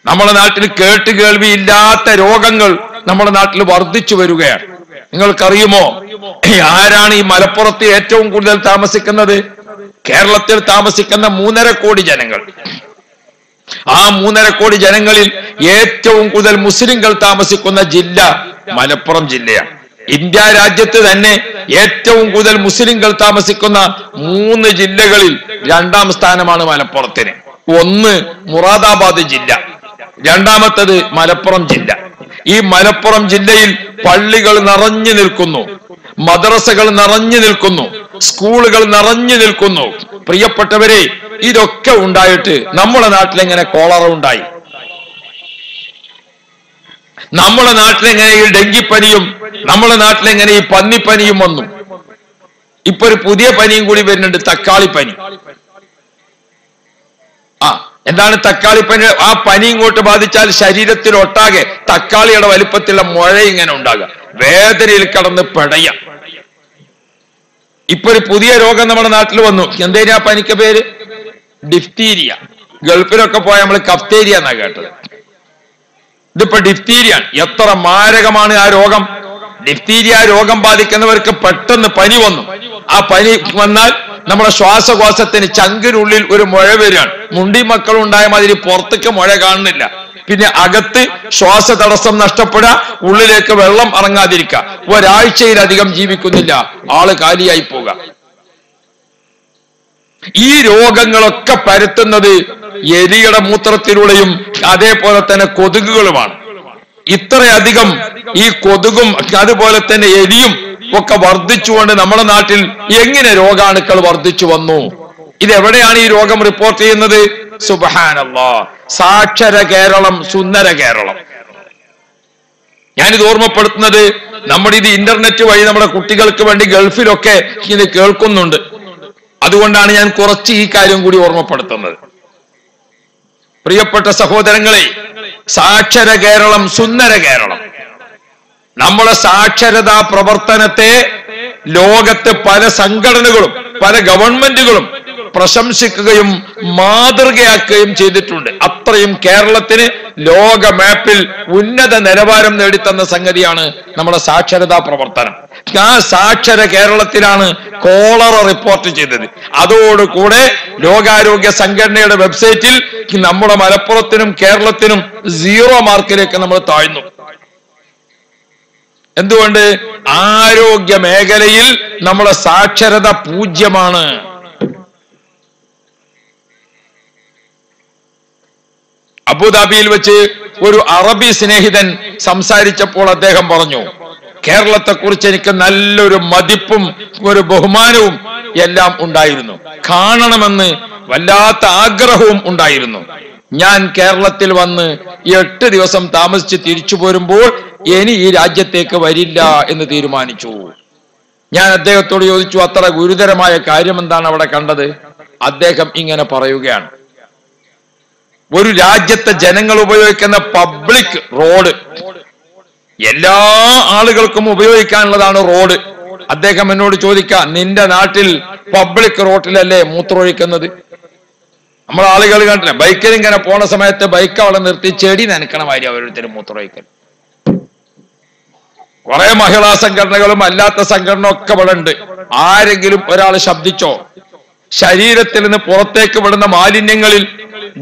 നമ്മുടെ നാട്ടിൽ കേട്ട് കേൾവി ഇല്ലാത്ത രോഗങ്ങൾ നമ്മുടെ നാട്ടിൽ വർദ്ധിച്ചു വരികയാണ് നിങ്ങൾക്കറിയുമോ ആരാണ് ഈ മലപ്പുറത്ത് ഏറ്റവും കൂടുതൽ താമസിക്കുന്നത് കേരളത്തിൽ താമസിക്കുന്ന മൂന്നര കോടി ജനങ്ങൾ ആ മൂന്നര കോടി ജനങ്ങളിൽ ഏറ്റവും കൂടുതൽ മുസ്ലിങ്ങൾ താമസിക്കുന്ന ജില്ല മലപ്പുറം ജില്ലയാണ് ഇന്ത്യ രാജ്യത്ത് തന്നെ ഏറ്റവും കൂടുതൽ മുസ്ലിങ്ങൾ താമസിക്കുന്ന മൂന്ന് ജില്ലകളിൽ രണ്ടാം സ്ഥാനമാണ് മലപ്പുറത്തിന് ഒന്ന് മുറാദാബാദ് ജില്ല രണ്ടാമത്തേത് മലപ്പുറം ജില്ല ഈ മലപ്പുറം ജില്ലയിൽ പള്ളികൾ നിറഞ്ഞു നിൽക്കുന്നു മദ്രസകൾ നിറഞ്ഞു നിൽക്കുന്നു സ്കൂളുകൾ നിറഞ്ഞു നിൽക്കുന്നു പ്രിയപ്പെട്ടവരെ ഇതൊക്കെ ഉണ്ടായിട്ട് നമ്മുടെ നാട്ടിലെങ്ങനെ കോളറ ഉണ്ടായി നമ്മുടെ നാട്ടിലെങ്ങനെ ഈ ഡെങ്കിപ്പനിയും നമ്മുടെ നാട്ടിലെങ്ങനെ ഈ പന്നിപ്പനിയും വന്നു ഇപ്പൊ ഒരു പുതിയ പനിയും കൂടി വരുന്നുണ്ട് തക്കാളിപ്പനി ആ എന്താണ് തക്കാളിപ്പനി ആ പനി ഇങ്ങോട്ട് ബാധിച്ചാൽ ശരീരത്തിൽ ഒട്ടാകെ തക്കാളിയുടെ വലിപ്പത്തിലുള്ള മുഴ ഇങ്ങനെ ഉണ്ടാകുക വേദനയിൽ കടന്ന് പെടയാം ഇപ്പൊ ഒരു പുതിയ രോഗം നമ്മുടെ നാട്ടിൽ വന്നു എന്തേനാ പനിക്ക് പേര് ഡിഫ്തീരിയ ഗൾഫിലൊക്കെ പോയാൽ നമ്മൾ കഫ്തേരിയ എന്നാ കേട്ടത് ഇതിപ്പോ ഡിഫ്തീരിയ എത്ര മാരകമാണ് ആ രോഗം ഡിഫ്തീരിയ രോഗം ബാധിക്കുന്നവർക്ക് പെട്ടെന്ന് പനി വന്നു ആ പനി വന്നാൽ നമ്മുടെ ശ്വാസകോശത്തിന് ചങ്കിനുള്ളിൽ ഒരു മുഴ വരികയാണ് മുണ്ടി മക്കൾ ഉണ്ടായ മാതിരി പുറത്തേക്ക് മുഴ കാണുന്നില്ല പിന്നെ അകത്ത് ശ്വാസ തടസ്സം നഷ്ടപ്പെടുക ഉള്ളിലേക്ക് വെള്ളം ഇറങ്ങാതിരിക്കുക ഒരാഴ്ചയിലധികം ജീവിക്കുന്നില്ല ആള് കാലിയായി പോവുക ഈ രോഗങ്ങളൊക്കെ പരത്തുന്നത് എലിയുടെ മൂത്രത്തിലൂടെയും അതേപോലെ തന്നെ കൊതുകുകളുമാണ് ഇത്രയധികം ഈ കൊതുകും അതുപോലെ തന്നെ എലിയും ഒക്കെ വർദ്ധിച്ചുകൊണ്ട് നമ്മുടെ നാട്ടിൽ എങ്ങനെ രോഗാണുക്കൾ വർദ്ധിച്ചു വന്നു ഇതെവിടെയാണ് ഈ രോഗം റിപ്പോർട്ട് ചെയ്യുന്നത് സുബ്ഹാനല്ലാഹ് സാക്ഷര കേരളം സുന്ദര കേരളം ഞാനിത് ഓർമ്മപ്പെടുത്തുന്നത് നമ്മുടെ ഇത് ഇന്റർനെറ്റ് വഴി നമ്മുടെ കുട്ടികൾക്ക് വേണ്ടി ഗൾഫിലൊക്കെ ഇത് കേൾക്കുന്നുണ്ട് അതുകൊണ്ടാണ് ഞാൻ കുറച്ച് ഈ കാര്യം കൂടി ഓർമ്മപ്പെടുത്തുന്നത് പ്രിയപ്പെട്ട സഹോദരങ്ങളെ സാക്ഷര കേരളം സുന്ദര കേരളം നമ്മുടെ സാക്ഷരതാ പ്രവർത്തനത്തെ ലോകത്തെ പല സംഘടനകളും പല ഗവൺമെന്റുകളും പ്രശംസിക്കുകയും മാതൃകയാക്കുകയും ചെയ്തിട്ടുണ്ട് അത്രയും കേരളത്തിന് ലോക മാപ്പിൽ ഉന്നത നിലവാരം നേടിത്തന്ന സംഗതിയാണ് നമ്മുടെ സാക്ഷരതാ പ്രവർത്തനം ആ സാക്ഷര കേരളത്തിലാണ് കോളറ റിപ്പോർട്ട് ചെയ്തത് അതോടുകൂടെ ലോകാരോഗ്യ സംഘടനയുടെ വെബ്സൈറ്റിൽ നമ്മുടെ മലപ്പുറത്തിനും കേരളത്തിനും സീറോ മാർക്കിലേക്ക് നമ്മൾ താഴ്ന്നു എന്തുകൊണ്ട് ആരോഗ്യ മേഖലയിൽ നമ്മുടെ സാക്ഷരത പൂജ്യമാണ്. അബുദാബിയിൽ വെച്ച് ഒരു അറബി സ്നേഹിതൻ സംസാരിച്ചപ്പോൾ അദ്ദേഹം പറഞ്ഞു, കേരളത്തെ കുറിച്ച് എനിക്ക് നല്ലൊരു മതിപ്പും ഒരു ബഹുമാനവും എല്ലാം ഉണ്ടായിരുന്നു, കാണണമെന്ന് വല്ലാത്ത ആഗ്രഹവും ഉണ്ടായിരുന്നു. ഞാൻ കേരളത്തിൽ വന്ന് എട്ട് ദിവസം താമസിച്ച് തിരിച്ചു പോരുമ്പോൾ ഇനി ഈ രാജ്യത്തേക്ക് വരില്ല എന്ന് തീരുമാനിച്ചു. ഞാൻ അദ്ദേഹത്തോട് ചോദിച്ചു, അത്ര ഗുരുതരമായ കാര്യം എന്താണ് അവിടെ കണ്ടത്? അദ്ദേഹം ഇങ്ങനെ പറയുകയാണ്, ഒരു രാജ്യത്തെ ജനങ്ങൾ ഉപയോഗിക്കുന്ന പബ്ലിക് റോഡ്, എല്ലാ ആളുകൾക്കും ഉപയോഗിക്കാനുള്ളതാണ് റോഡ്. അദ്ദേഹം എന്നോട് ചോദിക്കാം, നിന്റെ നാട്ടിൽ പബ്ലിക് റോഡിലല്ലേ മൂത്രമൊഴിക്കുന്നത്? നമ്മൾ ആളുകൾ കണ്ടില്ല, ബൈക്കിൽ ഇങ്ങനെ പോണ സമയത്ത് ബൈക്ക് അവിടെ നിർത്തി ചെടി നനക്കണമായി ഓരോരുത്തരും മൂത്രമൊഴിക്കൽ. കുറെ മഹിളാ സംഘടനകളും അല്ലാത്ത സംഘടന ഒക്കെ ഇവിടെ ഉണ്ട്. ആരെങ്കിലും ഒരാൾ ശബ്ദിച്ചോ, ശരീരത്തിൽ നിന്ന് പുറത്തേക്ക് വിടുന്ന മാലിന്യങ്ങളിൽ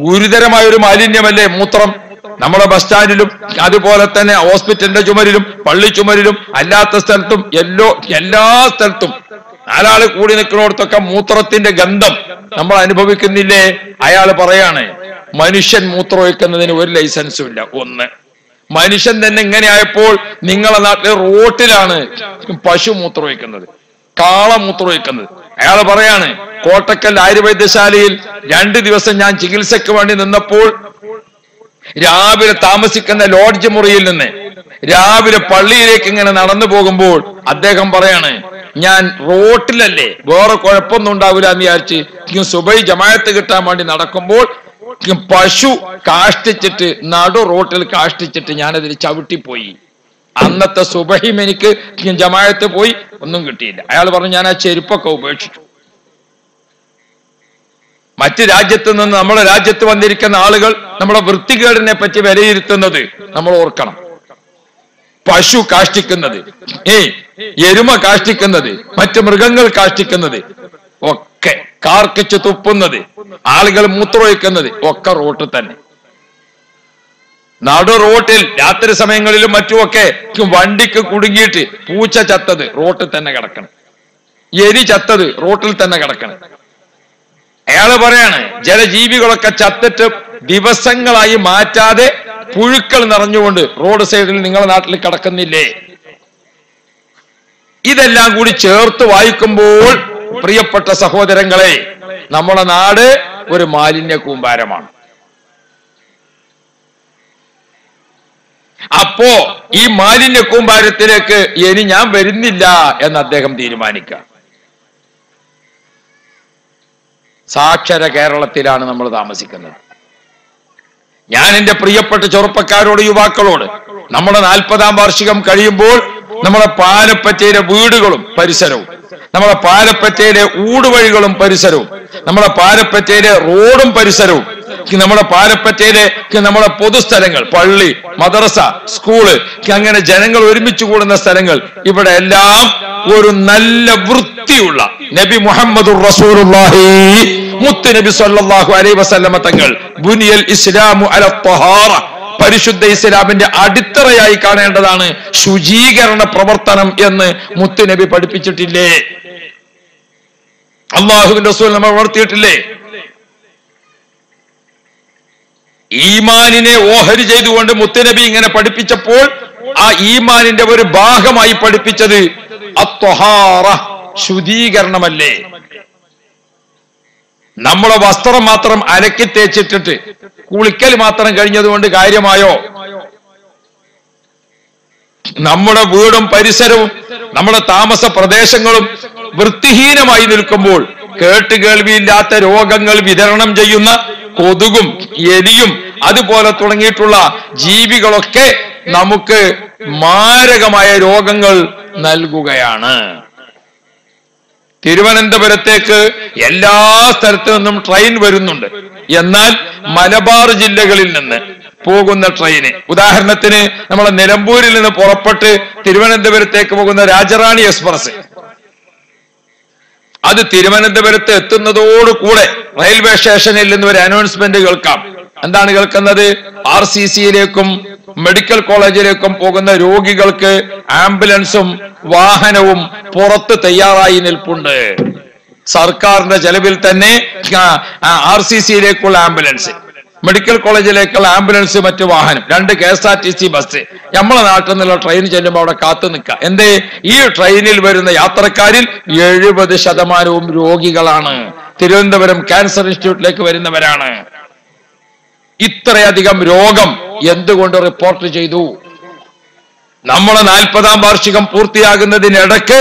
ഗുരുതരമായ ഒരു മാലിന്യമല്ലേ മൂത്രം. നമ്മുടെ ബസ് സ്റ്റാൻഡിലും അതുപോലെ തന്നെ ഹോസ്പിറ്റലിന്റെ ചുമരിലും പള്ളി ചുമരിലും അല്ലാത്ത സ്ഥലത്തും എല്ലോ എല്ലാ സ്ഥലത്തും നാലാള് കൂടി നിൽക്കുന്നിടത്തൊക്കെ മൂത്രത്തിന്റെ ഗന്ധം നമ്മൾ അനുഭവിക്കുന്നില്ലേ? അയാൾ പറയാണ്, മനുഷ്യൻ മൂത്രമൊഴിക്കുന്നതിന് ഒരു ലൈസൻസും ഇല്ല. ഒന്ന് മനുഷ്യൻ തന്നെ ഇങ്ങനെയായപ്പോൾ നിങ്ങളെ നാട്ടിലെ റോട്ടിലാണ് പശു മൂത്രമൊഴിക്കുന്നത്, കാള മൂത്രമൊഴിക്കുന്നത്. അയാൾ പറയാണ്, കോട്ടക്കൽ ആര്യവൈദ്യശാലയിൽ രണ്ട് ദിവസം ഞാൻ ചികിത്സയ്ക്ക് വേണ്ടി നിന്നപ്പോൾ രാവിലെ താമസിക്കുന്ന ലോഡ്ജ് മുറിയിൽ നിന്ന് രാവിലെ പള്ളിയിലേക്ക് ഇങ്ങനെ നടന്നു പോകുമ്പോൾ അദ്ദേഹം പറയാണ്, ഞാൻ റോട്ടിലല്ലേ, വേറെ കുഴപ്പമൊന്നും ഉണ്ടാവില്ല എന്ന് വിചാരിച്ച് സുബൈ ജമാഅത്ത് കിട്ടാൻ വേണ്ടി നടക്കുമ്പോൾ പശു കാഷ്ടിച്ചിട്ട് നടു റോട്ടിൽ കാഷ്ടിച്ചിട്ട് ഞാനതിൽ ചവിട്ടിപ്പോയി. അന്നത്തെ സുബഹിം എനിക്ക് ജമാഅത്ത് പോയി, ഒന്നും കിട്ടിയില്ല. അയാൾ പറഞ്ഞു, ഞാൻ ആ ചെരുപ്പൊക്കെ ഉപേക്ഷിച്ചു. മറ്റ് രാജ്യത്ത് നിന്ന് നമ്മുടെ രാജ്യത്ത് വന്നിരിക്കുന്ന ആളുകൾ നമ്മുടെ വൃത്തികേടിനെ പറ്റി വിലയിരുത്തുന്നത് നമ്മൾ ഓർക്കണം. പശു കാഷ്ടിക്കുന്നത്, ഏ എരുമ കാഷ്ടിക്കുന്നത്, മറ്റ് മൃഗങ്ങൾ കാഷ്ടിക്കുന്നത് ഒക്കെ, കാർക്കിച്ച് തുപ്പുന്നത്, ആളുകൾ മൂത്രമൊഴിക്കുന്നത് ഒക്കെ റോട്ടിൽ തന്നെ. നടു റോട്ടിൽ രാത്രി സമയങ്ങളിലും മറ്റുമൊക്കെ വണ്ടിക്ക് കുടുങ്ങിയിട്ട് പൂച്ച ചത്തത് റോട്ടിൽ തന്നെ കിടക്കണം, എലി ചത്തത് റോട്ടിൽ തന്നെ കിടക്കണം. അയാള് പറയാണ്, ജലജീവികളൊക്കെ ചത്തിട്ട് ദിവസങ്ങളായി മാറ്റാതെ പുഴുക്കൾ നിറഞ്ഞുകൊണ്ട് റോഡ് സൈഡിൽ നിങ്ങളുടെ നാട്ടിൽ കിടക്കുന്നില്ലേ? ഇതെല്ലാം കൂടി ചേർത്ത് വായിക്കുമ്പോൾ പ്രിയപ്പെട്ട സഹോദരങ്ങളെ, നമ്മുടെ നാട് ഒരു മാലിന്യ കൂമ്പാരമാണ്. അപ്പോ ഈ മാലിന്യ കൂമ്പാരത്തിലേക്ക് ഇനി ഞാൻ വരുന്നില്ല എന്ന് അദ്ദേഹം തീരുമാനിക്കാം. സാക്ഷര കേരളത്തിലാണ് നമ്മൾ താമസിക്കുന്നത്. ഞാൻ എൻ്റെ പ്രിയപ്പെട്ട ചെറുപ്പക്കാരോട്, യുവാക്കളോട്, നമ്മുടെ നാൽപ്പതാം വാർഷികം കഴിയുമ്പോൾ നമ്മുടെ പാലപ്പറ്റയിലെ വീടുകളും പരിസരവും, നമ്മുടെ പാലപ്പറ്റയിലെ ഊടുവഴികളും പരിസരവും, നമ്മുടെ പാലപ്പറ്റയിലെ റോഡും പരിസരവും, നമ്മുടെ പാലപ്പറ്റയിലെ നമ്മുടെ പൊതുസ്ഥലങ്ങൾ, പള്ളി, മദ്രസ, സ്കൂള്, അങ്ങനെ ജനങ്ങൾ ഒരുമിച്ച് കൂടുന്ന സ്ഥലങ്ങൾ, ഇവിടെ എല്ലാം ഒരു നല്ല വൃത്തിയുള്ള നബി മുഹമ്മദുർ റസൂലുള്ളാഹി മുത്ത് നബി സല്ലല്ലാഹു അലൈഹി വസല്ലമ തങ്ങൾ ബുനിയൽ ഇസ്ലാമു അല തഹാറ, പരിശുദ്ധ ഇസ്ലാമിന്റെ അടിത്തറയായി കാണേണ്ടതാണ് ശുചീകരണ പ്രവർത്തനം എന്ന് മുത്ത് നബി പഠിപ്പിച്ചിട്ടില്ലേ? അല്ലാഹുവിന്റെ റസൂൽ നമ്മൾ ഉണർത്തിയിട്ടില്ലേ? ഈമാനിനെ ഓഹരി ചെയ്തുകൊണ്ട് മുത്ത് നബി ഇങ്ങനെ പഠിപ്പിച്ചപ്പോൾ ആ ഈമാനിന്റെ ഒരു ഭാഗമായി പഠിപ്പിച്ചത് അത്വഹാറ, ശുദ്ധീകരണമല്ലേ? നമ്മളെ വസ്ത്രം മാത്രം അലക്കി തേച്ചിട്ടിട്ട് കുളിക്കൽ മാത്രം കഴിഞ്ഞതുകൊണ്ട് കാര്യമായോ? നമ്മുടെ വീടും പരിസരവും നമ്മുടെ താമസ പ്രദേശങ്ങളും വൃത്തിഹീനമായി നിൽക്കുമ്പോൾ കേട്ടുകേൾവിയില്ലാത്ത രോഗങ്ങൾ വിതരണം ചെയ്യുന്ന കൊതുകും എലിയും അതുപോലെ തുടങ്ങിയിട്ടുള്ള ജീവികളൊക്കെ നമുക്ക് മാരകമായ രോഗങ്ങൾ നൽകുകയാണ്. തിരുവനന്തപുരത്തേക്ക് എല്ലാ സ്ഥലത്തു നിന്നും ട്രെയിൻ വരുന്നുണ്ട്. എന്നാൽ മലബാർ ജില്ലകളിൽ നിന്ന് പോകുന്ന ട്രെയിന്, ഉദാഹരണത്തിന് നമ്മളെ നിലമ്പൂരിൽ നിന്ന് പുറപ്പെട്ട് തിരുവനന്തപുരത്തേക്ക് പോകുന്ന രാജറാണി എക്സ്പ്രസ്, അത് തിരുവനന്തപുരത്ത് എത്തുന്നതോടുകൂടെ റെയിൽവേ സ്റ്റേഷനിൽ നിന്ന് ഒരു അനൗൺസ്മെന്റ് കേൾക്കാം, എന്താണ് കേൾക്കുന്നത്? ആർ സി സിയിലേക്കും മെഡിക്കൽ കോളേജിലേക്കും പോകുന്ന രോഗികൾക്ക് ആംബുലൻസും വാഹനവും പുറത്ത് തയ്യാറായി നിൽപ്പുണ്ട്. സർക്കാരിന്റെ ചെലവിൽ തന്നെ ആർ സി സിയിലേക്കുള്ള ആംബുലൻസ്, മെഡിക്കൽ കോളേജിലേക്കുള്ള ആംബുലൻസ്, മറ്റു വാഹനം, രണ്ട് K S R T C bus. നമ്മളെ നാട്ടിൽ നിന്നുള്ള ട്രെയിൻ ചെല്ലുമ്പോൾ അവിടെ കാത്തു നിൽക്കുക. എന്തേ? ഈ ട്രെയിനിൽ വരുന്ന യാത്രക്കാരിൽ എഴുപത് ശതമാനവും രോഗികളാണ്. തിരുവനന്തപുരം ക്യാൻസർ ഇൻസ്റ്റിറ്റ്യൂട്ടിലേക്ക് വരുന്നവരാണ്. ഇത്രയധികം രോഗം എന്തുകൊണ്ട് റിപ്പോർട്ട് ചെയ്തു? നമ്മളെ നാൽപ്പതാം വാർഷികം പൂർത്തിയാകുന്നതിനിടയ്ക്ക്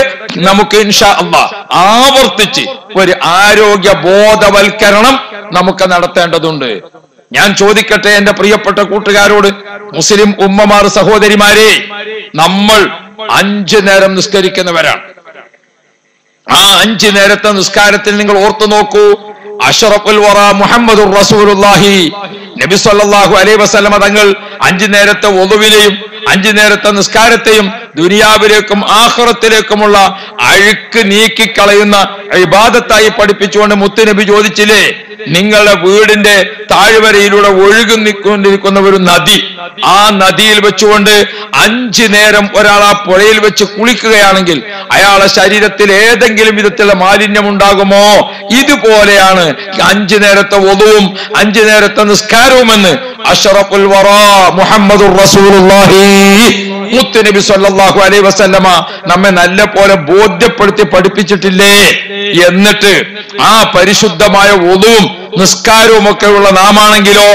നമുക്ക് ഇൻഷാ അല്ലാഹ് ആവർത്തിച്ച് ഒരു ആരോഗ്യ ബോധവൽക്കരണം നമുക്ക് നടത്തേണ്ടതുണ്ട്. ഞാൻ ചോദിക്കട്ടെ എന്റെ പ്രിയപ്പെട്ട കൂട്ടുകാരോട്, മുസ്ലിം ഉമ്മമാർ, സഹോദരിമാരെ, നമ്മൾ അഞ്ചു നേരം നിസ്കരിക്കുന്നവരാണ്. ആ അഞ്ചു നേരത്തെ നിസ്കാരത്തിൽ നിങ്ങൾ ഓർത്തു നോക്കൂ, അഷ്റഫുൽ വറ മുഹമ്മദുർ റസൂലുള്ളാഹി നബി സല്ലല്ലാഹു അലൈഹി വസല്ലമ തങ്ങൾ അഞ്ചു നേരത്തെ വുളുവിലെയും അഞ്ചു നേരത്തെ നിസ്കാരത്തെയും ദുനിയാവിലേക്കും ആഖിറത്തിലേക്കുമുള്ള അഴുക്ക് നീക്കിക്കളയുന്ന ഇബാദത്തായി പഠിപ്പിച്ചുകൊണ്ട് മുത്തുനബി ചോദിച്ചില്ലേ, നിങ്ങളുടെ വീടിന്റെ താഴ്വരയിലൂടെ ഒഴുകിക്കൊണ്ടിരിക്കുന്ന ഒരു നദി, ആ നദിയിൽ വെച്ചുകൊണ്ട് അഞ്ചു നേരം ഒരാൾ ആ പുഴയിൽ വെച്ച് കുളിക്കുകയാണെങ്കിൽ അയാളുടെ ശരീരത്തിൽ ഏതെങ്കിലും വിധത്തിലുള്ള മാലിന്യം ഉണ്ടാകുമോ? ഇതുപോലെയാണ് അഞ്ചു നേരത്തെ വുളുവും അഞ്ചു നേരത്തെ നിസ്കാരവുമെന്ന് അഷ്റഫുൽ വറാ മുഹമ്മദുർ റസൂലുള്ളാഹി മുത്തുനബി സല്ലല്ലാഹു അലൈഹി വസല്ലമ നമ്മെ നല്ല പോലെ ബോധ്യപ്പെടുത്തി പഠിപ്പിച്ചിട്ടില്ലേ? എന്നിട്ട് ആ പരിശുദ്ധമായ വുളുവും നിസ്കാരവും ഒക്കെയുള്ള നാമാണെങ്കിലോ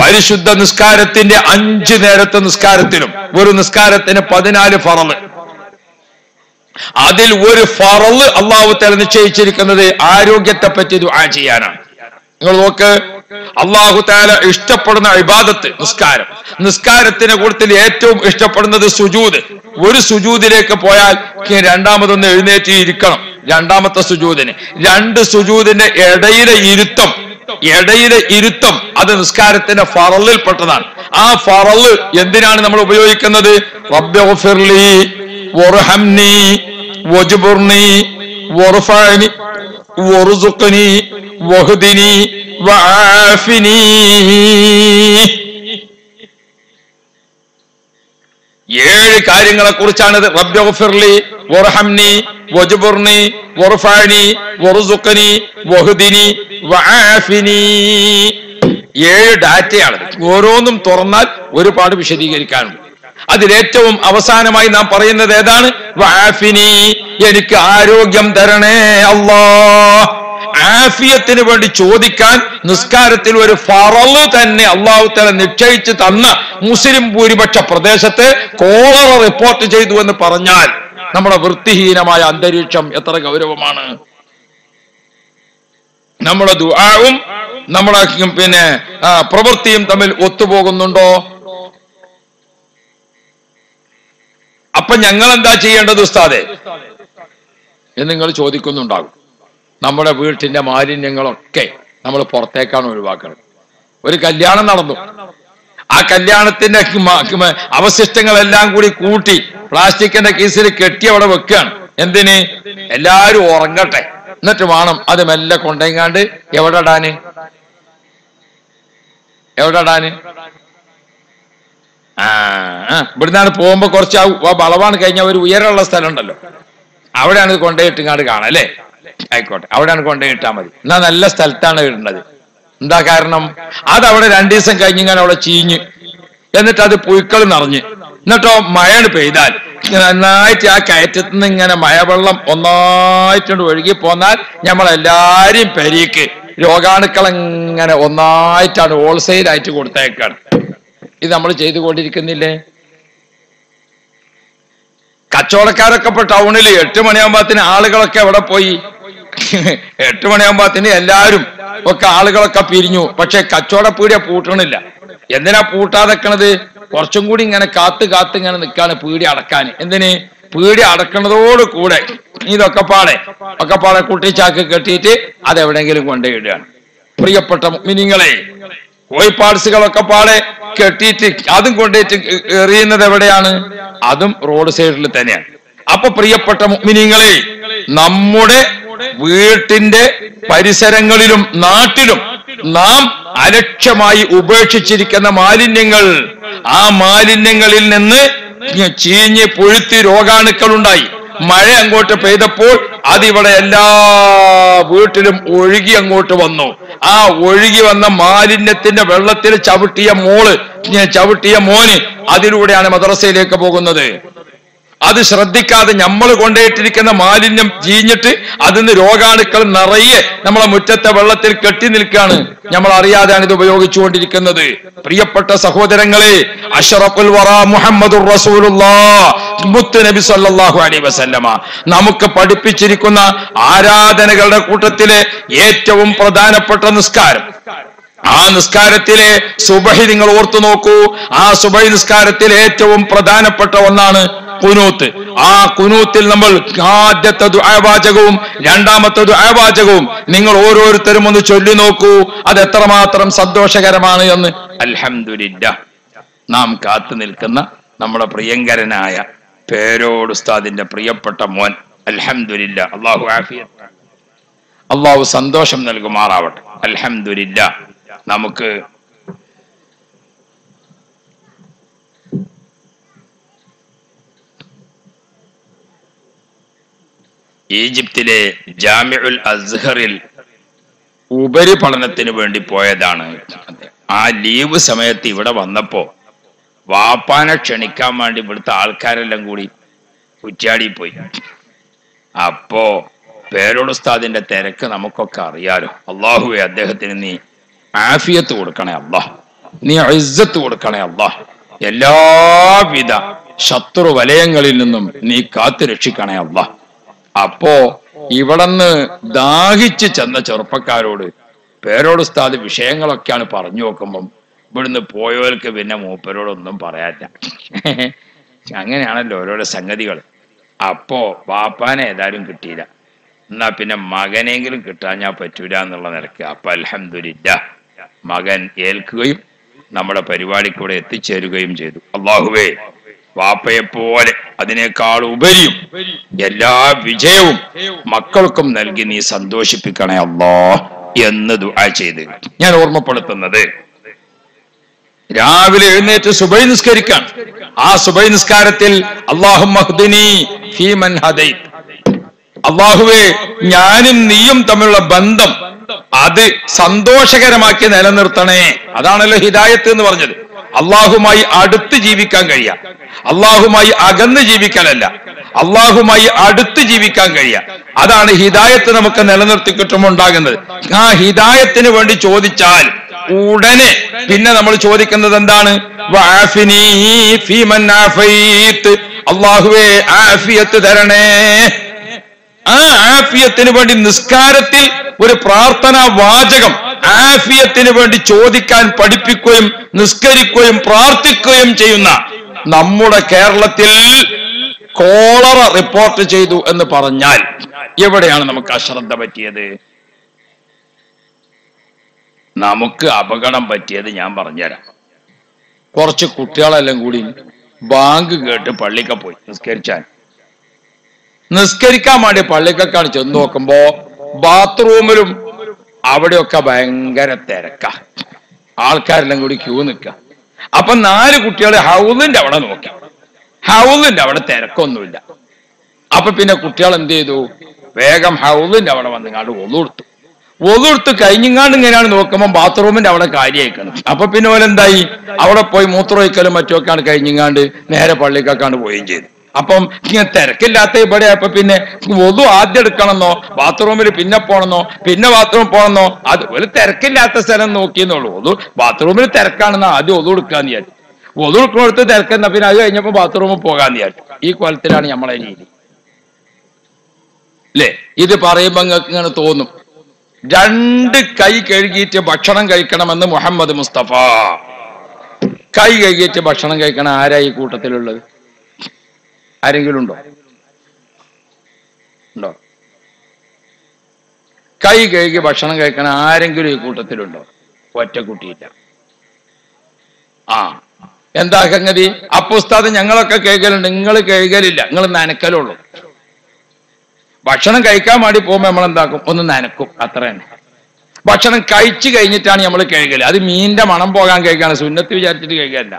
പരിശുദ്ധ നിസ്കാരത്തിന്റെ അഞ്ചു നേരത്തെ നിസ്കാരത്തിലും ഒരു നിസ്കാരത്തിന് പതിനാല് ഫറള്, അതിൽ ഒരു ഫറള് അള്ളാഹു തആല നിശ്ചയിച്ചിരിക്കുന്നത് ആരോഗ്യത്തെ പറ്റി ദുആ ചെയ്യാനാണ്. നിങ്ങൾ നോക്ക്, അള്ളാഹു തആല ഇഷ്ടപ്പെടുന്ന ഇബാദത്ത് നിസ്കാരം. നിസ്കാരത്തിന് കൂടുതൽ ഏറ്റവും ഇഷ്ടപ്പെടുന്നത് സുജൂദ്. ഒരു സുജൂദിലേക്ക് പോയാൽ രണ്ടാമതൊന്ന് എഴുന്നേറ്റ് ഇരിക്കണം. രണ്ടാമത്തെ സുജൂദിന് രണ്ട് സുജൂദിന്റെ ഇടയിലെ ഇരുത്തം ഇടയിലെ ഇരുത്തം അത് നിസ്കാരത്തിന്റെ ഫറളിൽ പെട്ടതാണ്. ആ ഫറള് എന്തിനാണ് നമ്മൾ ഉപയോഗിക്കുന്നത്? റബ്ബിഗ്ഫിർലി വർഹംനി വജ്ബുർനി വർഫഅനി വർസുഖ്നി വഹ്ദിനി വആഫിനി. ഏഴ് കാര്യങ്ങളെ കുറിച്ചാണിത്. റബ്ബിഗ്ഫിർലി വർഹംനി വജ്ബുർനി വർഫഅനി വർസുഖ്നി വഹ്ദിനി വആഫിനി. ഏഴ് ഡാറ്റയാണ്. ഓരോന്നും തുറന്നാൽ ഒരുപാട് വിശദീകരിക്കാനുണ്ട്. അതിലേറ്റവും അവസാനമായി നാം പറയുന്നത് ഏതാണ്? വആഫിനി, എനിക്ക് ആരോഗ്യം തരണേ അല്ലാ. ആഫിയത്തിന് വേണ്ടി ചോദിക്കാൻ നിസ്കാരത്തിൽ ഒരു ഫറള് തന്നെ അല്ലാഹു തആല നിശ്ചയിച്ചു തന്ന മുസ്ലിം ഭൂരിപക്ഷ പ്രദേശത്തെ കോളറ റിപ്പോർട്ട് ചെയ്തു എന്ന് പറഞ്ഞാൽ നമ്മുടെ വൃത്തിഹീനമായ അന്തരീക്ഷം എത്ര ഗൗരവമാണ്. നമ്മുടെ ദുആവും നമ്മുടെ പിന്നെ പ്രവൃത്തിയും തമ്മിൽ ഒത്തുപോകുന്നുണ്ടോ? അപ്പൊ ഞങ്ങൾ എന്താ ചെയ്യേണ്ടത് ഉസ്താദേ എന്ന് നിങ്ങൾ ചോദിക്കുന്നുണ്ടാകും. നമ്മുടെ വീട്ടിന്റെ മാലിന്യങ്ങളൊക്കെ നമ്മൾ പുറത്തേക്കാണ് ഒഴിവാക്കുന്നത്. ഒരു കല്യാണം നടന്നു, ആ കല്യാണത്തിന്റെ അവശിഷ്ടങ്ങളെല്ലാം കൂടി കൂട്ടി പ്ലാസ്റ്റിക്കിന്റെ കീസിൽ കെട്ടി അവിടെ വെക്കുകയാണ്. എന്തിന്? എല്ലാരും ഉറങ്ങട്ടെ, എന്നിട്ട് വേണം അത് മെല്ലെ കൊണ്ടെങ്ങാണ്ട് എവിടെ ഇടാന് എവിടെ ഇടാന് ആ ഇവിടുന്നാണ് പോകുമ്പോ കുറച്ച് വളവാണ് കഴിഞ്ഞാൽ ഒരു ഉയരമുള്ള സ്ഥലം ഉണ്ടല്ലോ, അവിടെയാണ് ഇത് കൊണ്ടുപോയിട്ട് ഇങ്ങാണ്ട് കാണാം അല്ലേ. ആയിക്കോട്ടെ, അവിടെയാണ് കൊണ്ടുപോയിട്ടാൽ മതി. എന്നാ നല്ല സ്ഥലത്താണ് ഇടേണ്ടത്. എന്താ കാരണം? അതവിടെ രണ്ടു ദിവസം കഴിഞ്ഞിങ്ങനെ അവിടെ ചീഞ്ഞ്, എന്നിട്ട് അത് പുഴുക്കൾ നിറഞ്ഞ്, എന്നിട്ടോ മഴയാണ് പെയ്താൽ നന്നായിട്ട് ആ കയറ്റത്തു നിന്ന് ഇങ്ങനെ മഴവെള്ളം ഒന്നായിട്ടുണ്ട് ഒഴുകി പോന്നാൽ നമ്മളെല്ലാരും പെരീക്ക് രോഗാണുക്കൾ ഇങ്ങനെ ഒന്നായിട്ടാണ് ഹോൾസെയിൽ ആയിട്ട് കൊടുത്തേക്കാണ്. ഇത് നമ്മൾ ചെയ്തുകൊണ്ടിരിക്കുന്നില്ലേ? കച്ചവടക്കാരൊക്കെ ഇപ്പൊ ടൗണിൽ എട്ട് മണിയാകുമ്പോത്തിന് ആളുകളൊക്കെ എവിടെ പോയി? എട്ട് മണിയാകുമ്പോത്തിന് എല്ലാവരും ഒക്കെ ആളുകളൊക്കെ പിരിഞ്ഞു. പക്ഷെ കച്ചവട പീടിയ പൂട്ടണില്ല. എന്തിനാ പൂട്ടാതെക്കണത്? കുറച്ചും കൂടി ഇങ്ങനെ കാത്ത് കാത്ത് ഇങ്ങനെ നിൽക്കാണ് പീടി അടക്കാൻ. എന്തിന്? പീടി അടക്കണതോട് കൂടെ ഇതൊക്കെ പാടെ ഒക്കെ പാടെ കുട്ടിച്ചാക്ക് കെട്ടിയിട്ട് അതെവിടെയെങ്കിലും കൊണ്ടുപോയിടുകയാണ്. പ്രിയപ്പെട്ട മുഅ്മിനീങ്ങളെ, കോഴി പാർട്സുകളൊക്കെ പാടെ കെട്ടിയിട്ട് അതും കൊണ്ടേറ്റ് എറിയുന്നത് എവിടെയാണ്? അതും റോഡ് സൈഡിൽ തന്നെയാണ്. അപ്പൊ പ്രിയപ്പെട്ട മുഅ്മിനീങ്ങളെ, നമ്മുടെ വീട്ടിന്റെ പരിസരങ്ങളിലും നാട്ടിലും നാം അലക്ഷ്യമായി ഉപേക്ഷിച്ചിരിക്കുന്ന മാലിന്യങ്ങൾ ആ മാലിന്യങ്ങളിൽ നിന്ന് ചീഞ്ഞ് പുഴുത്തി രോഗാണുക്കൾ ഉണ്ടായി മഴ അങ്ങോട്ട് പെയ്തപ്പോൾ അതിവിടെ എല്ലാ വീട്ടിലും ഒഴുകി അങ്ങോട്ട് വന്നു ആ ഒഴുകി വന്ന മാലിന്യത്തിന്റെ വെള്ളത്തിൽ ചവിട്ടിയ മോള് ചവിട്ടിയ മോന് അതിലൂടെയാണ് മദ്രസയിലേക്ക് പോകുന്നത് അത് ശ്രദ്ധിക്കാതെ നമ്മൾ കൊണ്ടേയിട്ടിരിക്കുന്ന മാലിന്യം ചീഞ്ഞിട്ട് അതിന് രോഗാണുക്കൾ നിറയെ നമ്മളെ മുറ്റത്തെ വെള്ളത്തിൽ കെട്ടി നിൽക്കുകയാണ് നമ്മൾ അറിയാതെയാണ് ഇത് ഉപയോഗിച്ചുകൊണ്ടിരിക്കുന്നത് പ്രിയപ്പെട്ട സഹോദരങ്ങളെ അഷ്റഫുൽ വറാ മുഹമ്മദുർ റസൂലുള്ളാഹ് മുത്ത് നബി സല്ലല്ലാഹു അലൈഹി വസല്ലമ നമുക്ക് പഠിപ്പിച്ചിരിക്കുന്ന ആരാധനകളുടെ കൂട്ടത്തിലെ ഏറ്റവും പ്രധാനപ്പെട്ട നിസ്കാരം ആ നിസ്കാരത്തിലെ സുബഹി നിങ്ങൾ ഓർത്തു നോക്കൂ ആ സുബഹി നിസ്കാരത്തിലെ ഏറ്റവും പ്രധാനപ്പെട്ട ഒന്നാണ് കുനൂത്ത് ആ കുനൂത്തിൽ നമ്മൾ ആദ്യത്തെ ദുആവാചകവും രണ്ടാമത്തെ ദുആവാചകവും നിങ്ങൾ ഓരോരുത്തരും ഒന്ന് ചൊല്ലി നോക്കൂ അത് എത്രമാത്രം സന്തോഷകരമാണ് എന്ന് അൽഹംദുലില്ലാഹ് നാം കാത്തു നിൽക്കുന്ന നമ്മുടെ പ്രിയങ്കരനായ പേരോട് ഉസ്താദിന്റെ പ്രിയപ്പെട്ട മോൻ അൽഹംദുലില്ലാഹ് അല്ലാഹു ആഫിയത്ത് അല്ലാഹു സന്തോഷം നൽകുമാറാവട്ടെ അൽഹംദുലില്ലാഹ് നമുക്ക് ഈജിപ്തിലെ ജാമിഉൽ അസ്ഹറിൽ ഉപരിപഠനത്തിന് വേണ്ടി പോയതാണ് ആ ലീവ് സമയത്ത് ഇവിടെ വന്നപ്പോ വാപ്പാനെ ക്ഷണിക്കാൻ വേണ്ടി ഇവിടുത്തെ ആൾക്കാരെല്ലാം കൂടി കുറ്റ്യാടി പോയി അപ്പോ പേരോട് ഉസ്താദിന്റെ തിരക്ക് നമുക്കൊക്കെ അറിയാലോ അല്ലാഹുവേ അദ്ദേഹത്തിന് നീ ആഫിയത്ത് കൊടുക്കണേ അല്ലാഹ് നീ ഇസ്സത്ത് കൊടുക്കണേ അല്ലാഹ് എല്ലാവിധ ശത്രു വലയങ്ങളിൽ നിന്നും നീ കാത്തു രക്ഷിക്കണേ അല്ലാഹ് അപ്പോ ഇവിടെന്ന് ദാഹിച്ച് ചെന്ന ചെറുപ്പക്കാരോട് പേരോട് ഉസ്താദ് വിഷയങ്ങളൊക്കെയാണ് പറഞ്ഞു നോക്കുമ്പം ഇവിടുന്ന് പോയവർക്ക് പിന്നെ മൂപ്പരോടൊന്നും പറയാത്ത അങ്ങനെയാണല്ലോ ഓരോരോ സംഗതികൾ അപ്പോ വാപ്പാനെ ഏതായാലും കിട്ടിയില്ല എന്നാ പിന്നെ മകനെങ്കിലും കിട്ടാൻ ഞാൻ പറ്റൂല എന്നുള്ള നിലയ്ക്ക് അപ്പൊ അൽഹംദുലില്ലാഹ് മകൻ ഏൽക്കുകയും നമ്മുടെ പരിപാടിക്കൂടെ എത്തിച്ചേരുകയും ചെയ്തു അല്ലാഹുവേ വാപ്പയെപ്പോലെ അതിനേക്കാൾ ഉപരിയും എല്ലാ വിജയവും മക്കൾക്കും നൽകി നീ സന്തോഷിപ്പിക്കണേ അല്ലാഹ് എന്ന് ദുആ ചെയ്തു ഞാൻ ഓർമ്മപ്പെടുത്തുന്നത് രാവിലെ എഴുന്നേറ്റ് സുബഹി നിസ്കരിക്കാൻ ആ സുബഹി നിസ്കാരത്തിൽ അല്ലാഹുമ്മ ഹ്ദിനി ഫീ മൻ ഹദൈത് അല്ലാഹുവേ ഞാനും നീയും തമ്മിലുള്ള ബന്ധം അത് സന്തോഷകരമാക്കി നിലനിർത്തണേ അതാണല്ലോ ഹിദായത്ത് എന്ന് പറഞ്ഞത് അള്ളാഹുമായി അടുത്ത് ജീവിക്കാൻ കഴിയാം അള്ളാഹുമായി അകന്ന് ജീവിക്കാനല്ല അള്ളാഹുമായി അടുത്ത് ജീവിക്കാൻ കഴിയാം അതാണ് ഹിദായത്ത് നമുക്ക് നിലനിർത്തി കിട്ടുമുണ്ടാകുന്നത് ആ ഹിദായത്തിന് വേണ്ടി ചോദിച്ചാൽ ഉടനെ പിന്നെ നമ്മൾ ചോദിക്കുന്നത് എന്താണ് വഅഫിനി ഫീ മൻ ആഫൈത് അള്ളാഹുവേ ആഫിയത്ത് തരണേ ആ ആഫിയത്തിന് വേണ്ടി നിസ്കാരത്തിൽ ഒരു പ്രാർത്ഥനാ വാചകം ആഫിയത്തിന് വേണ്ടി ചോദിക്കാൻ പഠിപ്പിക്കുകയും നിസ്കരിക്കുകയും പ്രാർത്ഥിക്കുകയും ചെയ്യുന്ന നമ്മുടെ കേരളത്തിൽ കോളറ റിപ്പോർട്ട് ചെയ്തു എന്ന് പറഞ്ഞാൽ എവിടെയാണ് നമുക്ക് അശ്രദ്ധ പറ്റിയത് നമുക്ക് അപകടം പറ്റിയത് ഞാൻ പറഞ്ഞുതരാം കുറച്ച് കുട്ടികളെല്ലാം കൂടി ബാങ്ക് കേട്ട് പള്ളിക്ക് പോയി നിസ്കരിച്ചാൽ നിസ്കരിക്കാൻ വേണ്ടി പള്ളിക്കൊക്കെയാണ് ചെന്ന് നോക്കുമ്പോ ബാത്റൂമിലും അവിടെയൊക്കെ ഭയങ്കര തിരക്ക ആൾക്കാരെല്ലാം കൂടി ക്യൂ നിൽക്കുക അപ്പൊ നാല് കുട്ടികളെ ഹൗസിന്റെ അവിടെ നോക്കി ഹൗസിന്റെ അവിടെ തിരക്കൊന്നുമില്ല അപ്പൊ പിന്നെ കുട്ടികൾ എന്ത് ചെയ്തു വേഗം ഹൗസിന്റെ അവിടെ വന്നിങ്ങാണ്ട് ഒതു കൊടുത്തു ഒതു കൊടുത്ത് കഴിഞ്ഞിങ്ങാണ്ട് ഇങ്ങനെയാണ് നോക്കുമ്പോൾ ബാത്റൂമിന്റെ അവിടെ കാര്യമായിക്കണം അപ്പൊ പിന്നെ ഓലെന്തായി അവിടെ പോയി മൂത്രമൊഴിക്കലും മറ്റുമൊക്കെയാണ് കഴിഞ്ഞിങ്ങാണ്ട് നേരെ പള്ളിക്കൊക്കെയാണ് പോവുകയും ചെയ്തു അപ്പം തിരക്കില്ലാത്ത ഇവിടെ അപ്പൊ പിന്നെ ഒതു ആദ്യം എടുക്കണമെന്നോ ബാത്റൂമിൽ പിന്നെ പോണെന്നോ പിന്നെ ബാത്റൂമിൽ പോണെന്നോ അത് ഒരു തിരക്കില്ലാത്ത സ്ഥലം നോക്കിയെന്നുള്ളൂ ഒതു ബാത്റൂമിൽ തിരക്കാണെന്നാ ആദ്യം ഒതു കൊടുക്കാന്ന് വിചാരിച്ചു ഒതു കൊടുക്കുന്നിടത്ത് തിരക്കെന്ന പിന്നെ അത് കഴിഞ്ഞപ്പോ ബാത്റൂമിൽ പോകാന്ന് വിചാരിച്ചു ഈ കൊലത്തിലാണ് നമ്മളെ രീതി അല്ലേ ഇത് പറയുമ്പോ ഇങ്ങനെ തോന്നും രണ്ട് കൈ കഴുകിയിട്ട് ഭക്ഷണം കഴിക്കണമെന്ന് മുഹമ്മദ് മുസ്തഫ കൈ കഴുകിയിട്ട് ഭക്ഷണം കഴിക്കണം ആരാ ഈ കൂട്ടത്തിലുള്ളത് ആരെങ്കിലും ഉണ്ടോ ഉണ്ടോ കൈ കഴുകി ഭക്ഷണം കഴിക്കണ ആരെങ്കിലും ഈ കൂട്ടത്തിലുണ്ടോ ഒറ്റ കുട്ടിയില്ല ആ എന്താ സംഗതി അപ്പൊ ഉസ്താദ് ഞങ്ങളൊക്കെ കേൾക്കലുണ്ട് നിങ്ങൾ കേൾക്കലില്ല നിങ്ങൾ നനക്കലുള്ളൂ ഭക്ഷണം കഴിക്കാൻ വേണ്ടി പോകുമ്പോ നമ്മൾ എന്താക്കും ഒന്ന് നനക്കും അത്ര തന്നെ ഭക്ഷണം കഴിച്ചു കഴിഞ്ഞിട്ടാണ് നമ്മൾ കേൾക്കല്. അത് മീനിന്റെ മണം പോകാൻ കേൾക്കാണ്, സുന്നത്ത് വിചാരിച്ചിട്ട് കേൾക്കല്ല.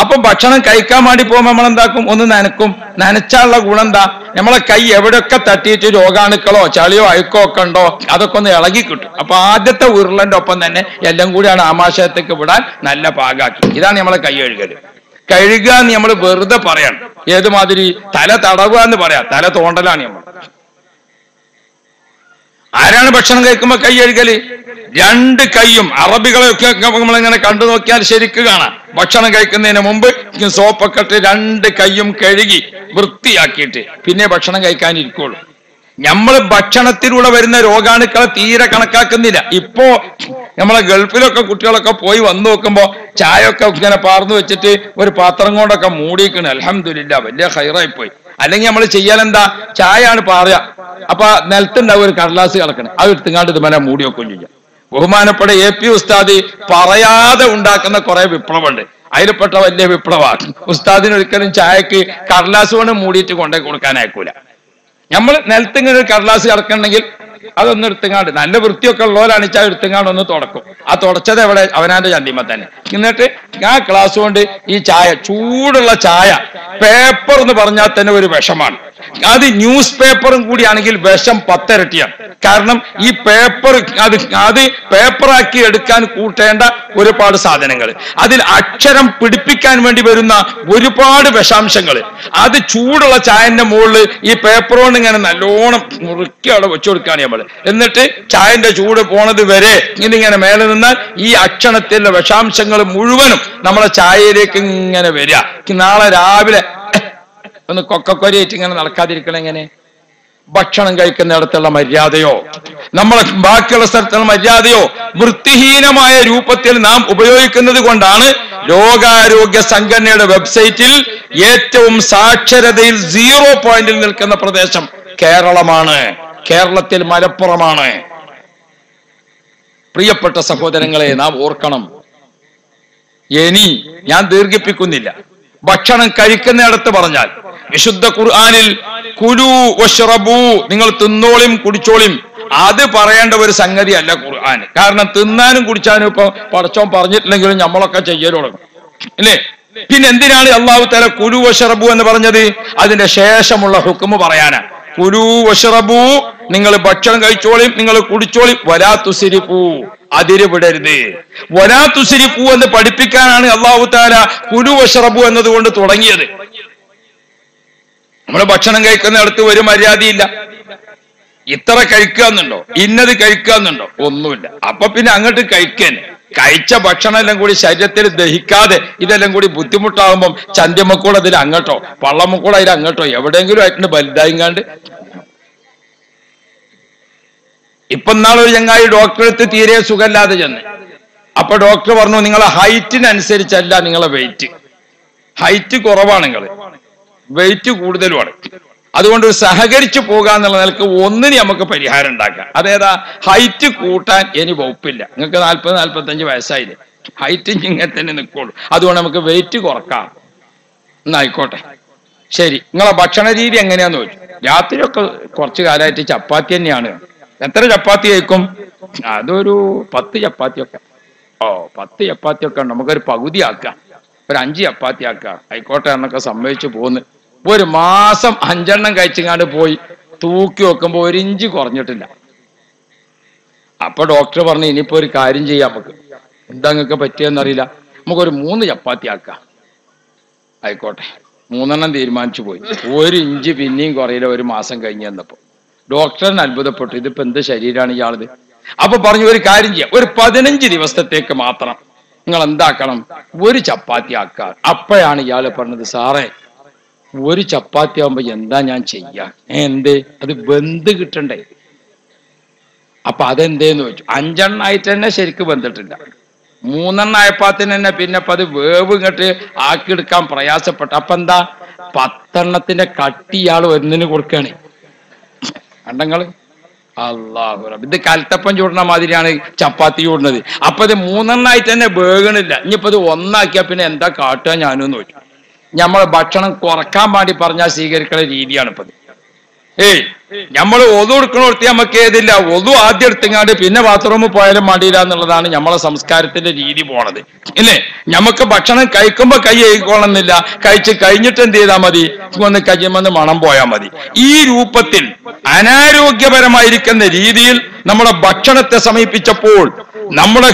അപ്പൊ ഭക്ഷണം കഴിക്കാൻ വേണ്ടി പോകുമ്പോൾ നമ്മളെന്താക്കും? ഒന്ന് നനക്കും. നനച്ചാലുള്ള ഗുണം എന്താ? നമ്മളെ കൈ എവിടെയൊക്കെ തട്ടിയിട്ട് രോഗാണുക്കളോ ചളിയോ അഴുക്കോ ഒക്കെ ഉണ്ടോ അതൊക്കെ ഒന്ന് ഇളകി കിട്ടും. അപ്പൊ ആദ്യത്തെ ഉരുളന്റെ ഒപ്പം തന്നെ എല്ലാം കൂടിയാണ് ആമാശയത്തേക്ക് വിടാൻ നല്ല പാകാക്കി. ഇതാണ് നമ്മളെ കൈ കഴുകല്. കഴുകുക എന്ന് നമ്മൾ വെറുതെ പറയണം. ഏതുമാതിരി തല തടവുക എന്ന് പറയാം, തല തോണ്ടലാണ് നമ്മൾ. ആരാണ് ഭക്ഷണം കഴിക്കുമ്പോ കൈ കഴുകല്? രണ്ട് കൈയും അറബികളെയൊക്കെ നമ്മളിങ്ങനെ കണ്ടു നോക്കിയാൽ ശരിക്ക് കാണാം. ഭക്ഷണം കഴിക്കുന്നതിന് മുമ്പ് സോപ്പൊക്കെ ഇട്ട് രണ്ട് കൈയും കഴുകി വൃത്തിയാക്കിയിട്ട് പിന്നെ ഭക്ഷണം കഴിക്കാനിരിക്കുള്ളൂ. നമ്മൾ ഭക്ഷണത്തിലൂടെ വരുന്ന രോഗാണുക്കളെ തീരെ കണക്കാക്കുന്നില്ല. ഇപ്പോ നമ്മളെ ഗൾഫിലൊക്കെ കുട്ടികളൊക്കെ പോയി വന്നു നോക്കുമ്പോ ചായയൊക്കെ ഇങ്ങനെ പാർന്നു വെച്ചിട്ട് ഒരു പാത്രം കൊണ്ടൊക്കെ മൂടിക്കണ്. അൽഹംദുലില്ലാ, വലിയ ഹൈറായി പോയി. അല്ലെങ്കിൽ നമ്മൾ ചെയ്യാലെന്താ? ചായയാണ് പാറുക. അപ്പൊ നിലത്തുണ്ടാവും ഒരു കടലാസ് കിടക്കണം, അത് എടുത്തുങ്ങാണ്ട് ഇത് മന മൂടി വെക്കുകയും ചെയ്യാം. ബഹുമാനപ്പെട്ട എ പി ഉസ്താദ് പറയാതെ ഉണ്ടാക്കുന്ന കുറെ വിപ്ലവമുണ്ട്. അതിൽപ്പെട്ട വലിയ വിപ്ലവമാണ് ഉസ്താദിന് ഒരിക്കലും ചായക്ക് കടലാസ് കൊണ്ട് മൂടിയിട്ട് കൊണ്ടേ കൊടുക്കാനായിക്കൂല. നമ്മൾ നിലത്തിങ്ങനെ ഒരു കടലാസ് കിടക്കണമെങ്കിൽ അതൊന്നും എടുത്തുങ്ങാണ്ട് നല്ല വൃത്തിയൊക്കെ ഉള്ളവരാണ് വെച്ചാൽ എടുത്തുങ്ങാണ്ട് ഒന്ന് തുടക്കും. ആ തുടച്ചത് എവിടെ? അവനാന്റെ ചന്തിമ തന്നെ. എന്നിട്ട് ആ ഗ്ലാസ് കൊണ്ട് ഈ ചായ, ചൂടുള്ള ചായ, പേപ്പർ എന്ന് പറഞ്ഞാൽ തന്നെ ഒരു വിഷമാണ്. അത് ന്യൂസ് പേപ്പറും കൂടിയാണെങ്കിൽ വിഷം പത്തിരട്ടിയാണ്. കാരണം ഈ പേപ്പർ അത് അത് പേപ്പറാക്കി എടുക്കാൻ കൂട്ടേണ്ട ഒരുപാട് സാധനങ്ങൾ, അതിൽ അക്ഷരം പിടിപ്പിക്കാൻ വേണ്ടി വരുന്ന ഒരുപാട് വിഷാംശങ്ങൾ, അത് ചൂടുള്ള ചായന്റെ മുകളിൽ ഈ പേപ്പറോണ്ട് ഇങ്ങനെ നല്ലോണം മുറുക്കി അവിടെ വെച്ചു കൊടുക്കുകയാണ് നമ്മൾ. എന്നിട്ട് ചായന്റെ ചൂട് പോണത് വരെ ഇതിങ്ങനെ മേലെ നിന്നാൽ ഈ അക്ഷരത്തിലെ വിഷാംശങ്ങൾ മുഴുവനും നമ്മളെ ചായയിലേക്ക് ഇങ്ങനെ വരിക. നാളെ രാവിലെ ഒന്ന് കൊക്കക്കൊരയേറ്റ് ഇങ്ങനെ നടക്കാതിരിക്കണം. എങ്ങനെ? ഭക്ഷണം കഴിക്കുന്നിടത്തുള്ള മര്യാദയോ നമ്മളെ ബാക്കിയുള്ള സ്ഥലത്തുള്ള മര്യാദയോ വൃത്തിഹീനമായ രൂപത്തിൽ നാം ഉപയോഗിക്കുന്നത് കൊണ്ടാണ് ലോകാരോഗ്യ സംഘടനയുടെ വെബ്സൈറ്റിൽ ഏറ്റവും സാക്ഷരതയിൽ സീറോ പോയിന്റിൽ നിൽക്കുന്ന പ്രദേശം കേരളമാണ്. കേരളത്തിൽ മലപ്പുറമാണ്. പ്രിയപ്പെട്ട സഹോദരങ്ങളെ, നാം ഓർക്കണം. ഇനി ഞാൻ ദീർഘിപ്പിക്കുന്നില്ല. ഭക്ഷണം കഴിക്കുന്നിടത്ത് പറഞ്ഞാൽ വിശുദ്ധ ഖുർആനിൽ കുലു വശ്റബൂ, നിങ്ങൾ തിന്നോളിയും കുടിച്ചോളിയും, അത് പറയേണ്ട ഒരു സംഗതിയല്ല ഖുർആൻ. കാരണം തിന്നാനും കുടിച്ചാനും ഇപ്പൊ പടച്ചോൻ പറഞ്ഞിട്ടില്ലെങ്കിലും നമ്മളൊക്കെ ചെയ്യൽ തുടങ്ങും, അല്ലേ? പിന്നെ എന്തിനാണ് അള്ളാഹു തആല കുലു വശ്റബൂ എന്ന് പറഞ്ഞത്? അതിന്റെ ശേഷമുള്ള ഹുക്മ പറയാനാ. കുലു വശ്റബൂ, നിങ്ങൾ ഭക്ഷണം കഴിച്ചോളിയും നിങ്ങൾ കുടിച്ചോളിയും, വലാ തുസ്രിഫൂ, അതിര് വിടരുത്. വലാ തുസ്രിഫൂ എന്ന് പഠിപ്പിക്കാനാണ് അള്ളാഹു തആല കുലു വശ്റബൂ എന്നതുകൊണ്ട് തുടങ്ങിയത്. നമ്മൾ ഭക്ഷണം കഴിക്കുന്നിടത്ത് ഒരു മര്യാദയില്ല. ഇത്ര കഴിക്കുക എന്നുണ്ടോ, ഇന്നത് കഴിക്കുക എന്നുണ്ടോ, ഒന്നുമില്ല. അപ്പൊ പിന്നെ അങ്ങോട്ട് കഴിക്കാൻ കഴിച്ച ഭക്ഷണം എല്ലാം കൂടി ശരീരത്തിൽ ദഹിക്കാതെ ഇതെല്ലാം കൂടി ബുദ്ധിമുട്ടാകുമ്പം ചന്തിമക്കൂടെ അതിൽ അങ്ങോട്ടോ പള്ളമ്മക്കൂടെ അതിൽ അങ്ങോട്ടോ എവിടെയെങ്കിലും ആയിട്ടുണ്ട് വലുതായിങ്ങാണ്ട്. ഇപ്പൊ നാളൊരു ചങ്ങായി ഡോക്ടറെടുത്ത് തീരെ സുഖമില്ലാതെ ചെന്ന്. അപ്പൊ ഡോക്ടർ പറഞ്ഞു, നിങ്ങളെ ഹൈറ്റിനനുസരിച്ചല്ല നിങ്ങളെ വെയിറ്റ്. ഹൈറ്റ് കുറവാണ്, നിങ്ങൾ വെയിറ്റ് കൂടുതലുമാണ്. അതുകൊണ്ട് സഹകരിച്ചു പോകുക എന്നുള്ള നിലക്ക് ഒന്നിന് നമുക്ക് പരിഹാരം ഉണ്ടാക്കാം. അതേതാ? ഹൈറ്റ് കൂട്ടാൻ ഇനി വകുപ്പില്ല. നിങ്ങൾക്ക് നാൽപ്പത് നാൽപ്പത്തഞ്ച് വയസ്സായില്ലേ, ഹൈറ്റ് ഇങ്ങനെ തന്നെ നിൽക്കുള്ളൂ. അതുകൊണ്ട് നമുക്ക് വെയിറ്റ് കുറക്കാം. എന്നായിക്കോട്ടെ, ശരി. നിങ്ങളെ ഭക്ഷണ രീതി എങ്ങനെയാന്ന് ചോദിച്ചു. രാത്രിയൊക്കെ കുറച്ചു കാലമായിട്ട് ചപ്പാത്തി തന്നെയാണ്. എത്ര ചപ്പാത്തി കഴിക്കും? അതൊരു പത്ത് ചപ്പാത്തിയൊക്കെ. ഓ, പത്ത് ചപ്പാത്തിയൊക്കെ നമുക്കൊരു പകുതി ആക്കാം, ഒരു അഞ്ച് ചപ്പാത്തി ആക്കാം. ആയിക്കോട്ടെ എന്നൊക്കെ സമ്മതിച്ചു പോകുന്നു. ഒരു മാസം അഞ്ചെണ്ണം കഴിച്ചങ്ങാണ്ട് പോയി തൂക്കി വെക്കുമ്പോൾ ഒരു ഇഞ്ച് കുറഞ്ഞിട്ടില്ല. അപ്പൊ ഡോക്ടർ പറഞ്ഞു, ഇനിയിപ്പോ ഒരു കാര്യം ചെയ്യാം, നമുക്ക് എന്താ നിങ്ങൾക്ക് പറ്റിയെന്നറിയില്ല, നമുക്കൊരു മൂന്ന് ചപ്പാത്തി ആക്കാം. ആയിക്കോട്ടെ, മൂന്നെണ്ണം തീരുമാനിച്ചു പോയി. ഒരു ഇഞ്ച് പിന്നെയും കുറയില്ല. ഒരു മാസം കഴിഞ്ഞ് തന്നപ്പോ ഡോക്ടറിന് അത്ഭുതപ്പെട്ടു, ഇതിപ്പോ എന്ത് ശരീരമാണ് ഇയാളത്. അപ്പൊ പറഞ്ഞു, ഒരു കാര്യം ചെയ്യാം, ഒരു പതിനഞ്ച് ദിവസത്തേക്ക് മാത്രം നിങ്ങൾ എന്താക്കണം, ഒരു ചപ്പാത്തി ആക്കാം. അപ്പോഴാണ് ഇയാൾ പറഞ്ഞത്, സാറേ ഒരു ചപ്പാത്തി ആവുമ്പോ എന്താ ഞാൻ ചെയ്യാ, എന്ത് അത് ബന്ധ് കിട്ടണ്ടേ. അപ്പൊ അതെന്തേന്ന് ചോദിച്ചു. അഞ്ചെണ്ണായിട്ട് തന്നെ ശരിക്ക് ബന്ധിട്ടില്ല, മൂന്നെണ്ണായപ്പാത്തിന് തന്നെ പിന്നെ അപ്പൊ അത് വേവ് ഇങ്ങോട്ട് ആക്കിയെടുക്കാൻ പ്രയാസപ്പെട്ടു. അപ്പൊ എന്താ, പത്തെണ്ണത്തിന്റെ കട്ടി ഇയാൾ ഒന്നിന് കൊടുക്കുകയാണ്. കണ്ടങ്ങള് അല്ലാഹു റബ്ബ്, ഇത് കൽത്തപ്പം ചൂടുന്ന മാതിരിയാണ് ചപ്പാത്തി ചൂടുന്നത്. അപ്പൊ ഇത് മൂന്നെണ്ണായിട്ട് തന്നെ വേഗണില്ല. ഇനിയിപ്പോ ഇത് ഒന്നാക്കിയാ പിന്നെ എന്താ കാട്ടുക ഞാനെന്ന് ചോദിച്ചു. നമ്മൾ ഭക്ഷണം കുറക്കാൻ വേണ്ടി പറഞ്ഞാൽ സ്വീകരിക്കുന്ന രീതിയാണ് ഇപ്പത്. നമ്മൾ ഓതു എടുക്കണോർത്തി നമുക്ക് ഏതില്ല ഓതു ആദ്യം എടുത്തെങ്ങാണ്ട് പിന്നെ ബാത്റൂമിൽ പോയാലും മടിയില്ല എന്നുള്ളതാണ് നമ്മളെ സംസ്കാരത്തിന്റെ രീതി പോണത് ഇല്ലേ. നമുക്ക് ഭക്ഷണം കഴിക്കുമ്പോ കൈ കഴുകണമെന്നില്ല, കഴിച്ച് കഴിഞ്ഞിട്ട് എന്ത് ചെയ്താൽ മതി, ഒന്ന് കഴിയുമെന്ന് മണം പോയാൽ മതി. ഈ രൂപത്തിൽ അനാരോഗ്യപരമായിരിക്കുന്ന രീതിയിൽ നമ്മുടെ ഭക്ഷണത്തെ സമീപിച്ചപ്പോൾ നമ്മുടെ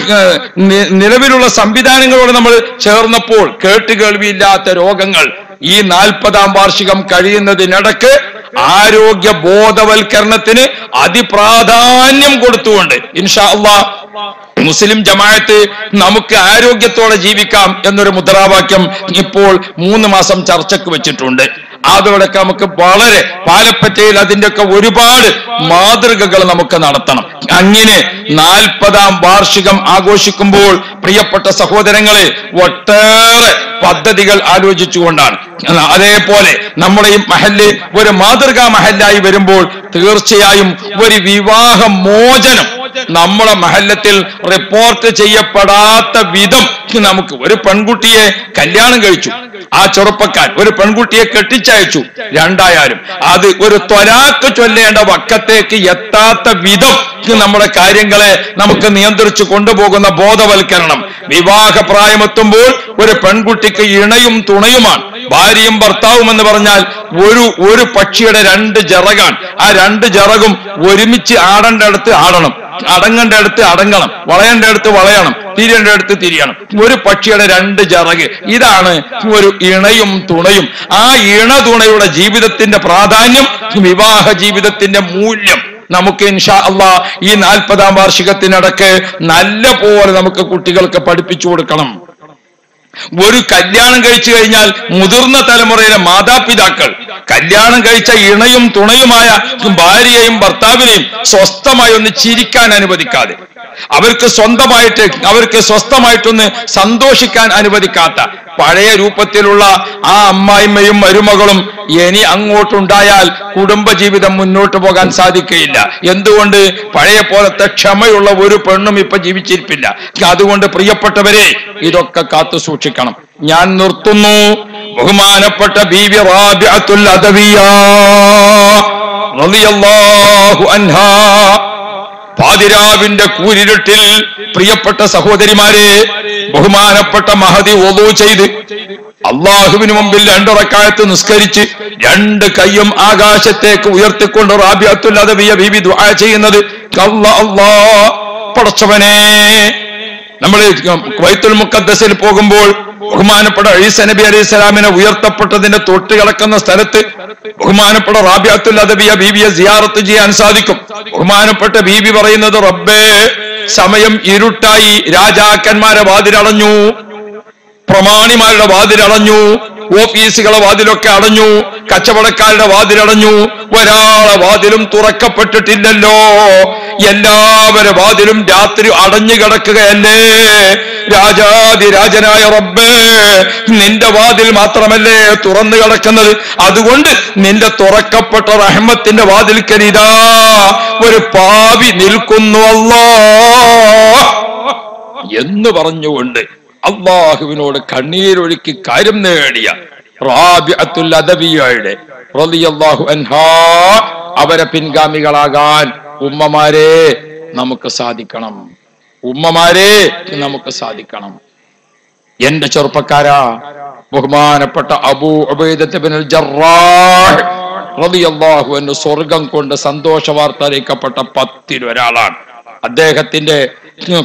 നിലവിലുള്ള സംവിധാനങ്ങളോട് നമ്മൾ ചേർന്നപ്പോൾ കേട്ടുകേൾവിയില്ലാത്ത രോഗങ്ങൾ ഈ നാൽപ്പതാം വാർഷികം കഴിയുന്നതിനിടക്ക് ആരോഗ്യ ബോധവൽക്കരണത്തിന് അതിപ്രാധാന്യം കൊടുത്തുകൊണ്ട് ഇൻഷാ അല്ലാഹ് മുസ്ലിം ജമാഅത്ത് നമുക്ക് ആരോഗ്യത്തോടെ ജീവിക്കാം എന്നൊരു മുദ്രാവാക്യം ഇപ്പോൾ മൂന്ന് മാസം ചർച്ചയ്ക്ക് വെച്ചിട്ടുണ്ട്. അതോടൊക്കെ നമുക്ക് വളരെ പാലപ്പറ്റയിൽ അതിൻ്റെയൊക്കെ ഒരുപാട് മാതൃകകൾ നമുക്ക് നടത്തണം. അങ്ങനെ നാൽപ്പതാം വാർഷികം ആഘോഷിക്കുമ്പോൾ പ്രിയപ്പെട്ട സഹോദരങ്ങളെ ഒട്ടേറെ പദ്ധതികൾ ആലോചിച്ചുകൊണ്ടാണ്. അതേപോലെ നമ്മുടെ ഈ മഹല്ല് ഒരു മാതൃകാ മഹല്ലായി വരുമ്പോൾ തീർച്ചയായും ഒരു വിവാഹ മോചനം നമ്മളെ മഹല്ലത്തിൽ റിപ്പോർട്ട് ചെയ്യപ്പെടാത്ത വിധം നമുക്ക് ഒരു പെൺകുട്ടിയെ കല്യാണം കഴിച്ചു, ആ ചെറുപ്പക്കാരൻ ഒരു പെൺകുട്ടിയെ കെട്ടിച്ചയച്ചു, രണ്ടായാലും അത് ഒരു ത്വരാക്ക് ചൊല്ലേണ്ട വക്കത്തേക്ക് എത്താത്ത വിധം നമ്മുടെ കാര്യങ്ങളെ നമുക്ക് നിയന്ത്രിച്ചു കൊണ്ടുപോകുന്ന ബോധവൽക്കരണം. വിവാഹ പ്രായമെത്തുമ്പോൾ ഒരു പെൺകുട്ടിക്ക് ഇണയും തുണയുമാണ്, ഭാര്യയും ഭർത്താവും എന്ന് പറഞ്ഞാൽ ഒരു ഒരു പക്ഷിയുടെ രണ്ട് ചിറകാണ്. ആ രണ്ട് ചിറകും ഒരുമിച്ച് ആടേണ്ട അടുത്ത് ആടണം, അടങ്ങേണ്ട അടുത്ത് അടങ്ങണം, വളയേണ്ട അടുത്ത് വളയണം, തിരിയേണ്ട അടുത്ത് തിരിയണം. ഒരു പക്ഷിയുടെ രണ്ട് ചിറക്, ഇതാണ് ഒരു ഇണയും തുണയും. ആ ഇണ തുണയുടെ ജീവിതത്തിന്റെ പ്രാധാന്യം, വിവാഹ ജീവിതത്തിന്റെ മൂല്യം നമുക്ക് ഇൻഷാ അല്ലാഹ് ഈ നാൽപ്പതാം വാർഷികത്തിനിടയ്ക്ക് നല്ല പോലെ നമുക്ക് കുട്ടികൾക്ക് പഠിപ്പിച്ചു കൊടുക്കണം. ഒരു കല്യാണം കഴിച്ചു കഴിഞ്ഞാൽ മുതിർന്ന തലമുറയിലെ മാതാപിതാക്കൾ കല്യാണം കഴിച്ച ഇണയും തുണയുമായ ഭാര്യയെയും ഭർത്താവിനെയും സ്വസ്ഥമായി ഒന്ന് ചിരിക്കാൻ അനുവദിക്കാതെ, അവർക്ക് സ്വന്തമായിട്ട് അവർക്ക് സ്വസ്ഥമായിട്ടൊന്ന് സന്തോഷിക്കാൻ അനുവദിക്കാത്ത പഴയ രൂപത്തിലുള്ള ആ അമ്മായിമ്മയും മരുമകളും ഇനി അങ്ങോട്ടുണ്ടായാൽ കുടുംബജീവിതം മുന്നോട്ട് പോകാൻ സാധിക്കുകയില്ല. എന്തുകൊണ്ട്? പഴയ പോലത്തെ ക്ഷമയുള്ള ഒരു പെണ്ണും ഇപ്പൊ ജീവിച്ചിരിപ്പില്ല. അതുകൊണ്ട് പ്രിയപ്പെട്ടവരെ, ഇതൊക്കെ കാത്തു സൂക്ഷിക്കണം. ഞാൻ നിർത്തുന്നു. ബഹുമാനപ്പെട്ട ബീവി റാബിഅത്തുൽ അദവിയ റളിയല്ലാഹു അൻഹാ പാതിരാവിന്റെ കൂരിരുട്ടിൽ പ്രിയപ്പെട്ട സഹോദരിമാരെ, ബഹുമാനപ്പെട്ട മഹദി വദൂ ചെയ്ത് അള്ളാഹുവിന് മുമ്പിൽ രണ്ടു റക്അത്ത് നിസ്കരിച്ച് രണ്ട് കൈയും ആകാശത്തേക്ക് ഉയർത്തിക്കൊണ്ട് റാബിഅത്തുൽ അദവിയ ബീവി ദുആ ചെയ്യുന്നത്, അല്ലാഹ് അല്ലാഹ് പടച്ചവനെ, നമ്മൾ കുവൈത്തുൽ മുഖദ്ദസിൽ പോകുമ്പോൾ ബഹുമാനപ്പെട്ട ഈസാ നബി അലൈഹി സ്വലാമിനെ ഉയർത്തപ്പെട്ടതിന്റെ തൊട്ട് കിടക്കുന്ന സ്ഥലത്ത് ബഹുമാനപ്പെട്ട റാബിഅത്തുൽ അദവിയ ബീവിയെ സിയാറത്ത് ചെയ്യാൻ സാധിക്കും. ബഹുമാനപ്പെട്ട ബീവി പറയുന്നത്, റബ്ബേ, സമയം ഇരുട്ടായി, രാജാക്കന്മാരെ വാതിലടഞ്ഞു, പ്രമാണിമാരുടെ വാതിലടഞ്ഞു, ഓഫീസുകളെ വാതിലൊക്കെ അടഞ്ഞു, കച്ചവടക്കാരുടെ വാതിലടഞ്ഞു, ഒരാളെ വാതിലും തുറക്കപ്പെട്ടിട്ടില്ലല്ലോ, എല്ലാവരുടെ വാതിലും രാത്രി അടഞ്ഞു കിടക്കുകയല്ലേ. രാജാതിരാജനായ റബ്ബേ, നിന്റെ വാതിൽ മാത്രമല്ലേ തുറന്നു കിടക്കുന്നത്, അതുകൊണ്ട് നിന്റെ തുറക്കപ്പെട്ട റഹ്മത്തിന്റെ വാതിൽക്കരിതാ ഒരു പാവി നിൽക്കുന്നു അല്ലാ എന്ന് പറഞ്ഞുകൊണ്ട് അള്ളാഹുവിനോട് കണ്ണീരൊഴുക്കി കാര്യം നേടിയ റാബിഅത്തുൽ അദവിയയുടെ റളിയല്ലാഹു അൻഹാ അവരെ പിൻഗാമികളാകാൻ ഉമ്മമാരെ നമുക്ക് സാധിക്കണം. ഉമ്മമാരെ നമുക്ക് സാധിക്കണം. എന്റെ ചെറുപ്പക്കാരാ, ബഹുമാനപ്പെട്ട അബൂ ഉബൈദത്ത് ഇബ്നുൽ ജറാഹ് റളിയല്ലാഹു അൻഹു സ്വർഗം കൊണ്ട് സന്തോഷ വാർത്ത അറിയിക്കപ്പെട്ട പത്തിൽ ഒരാളാണ്. അദ്ദേഹത്തിന്റെ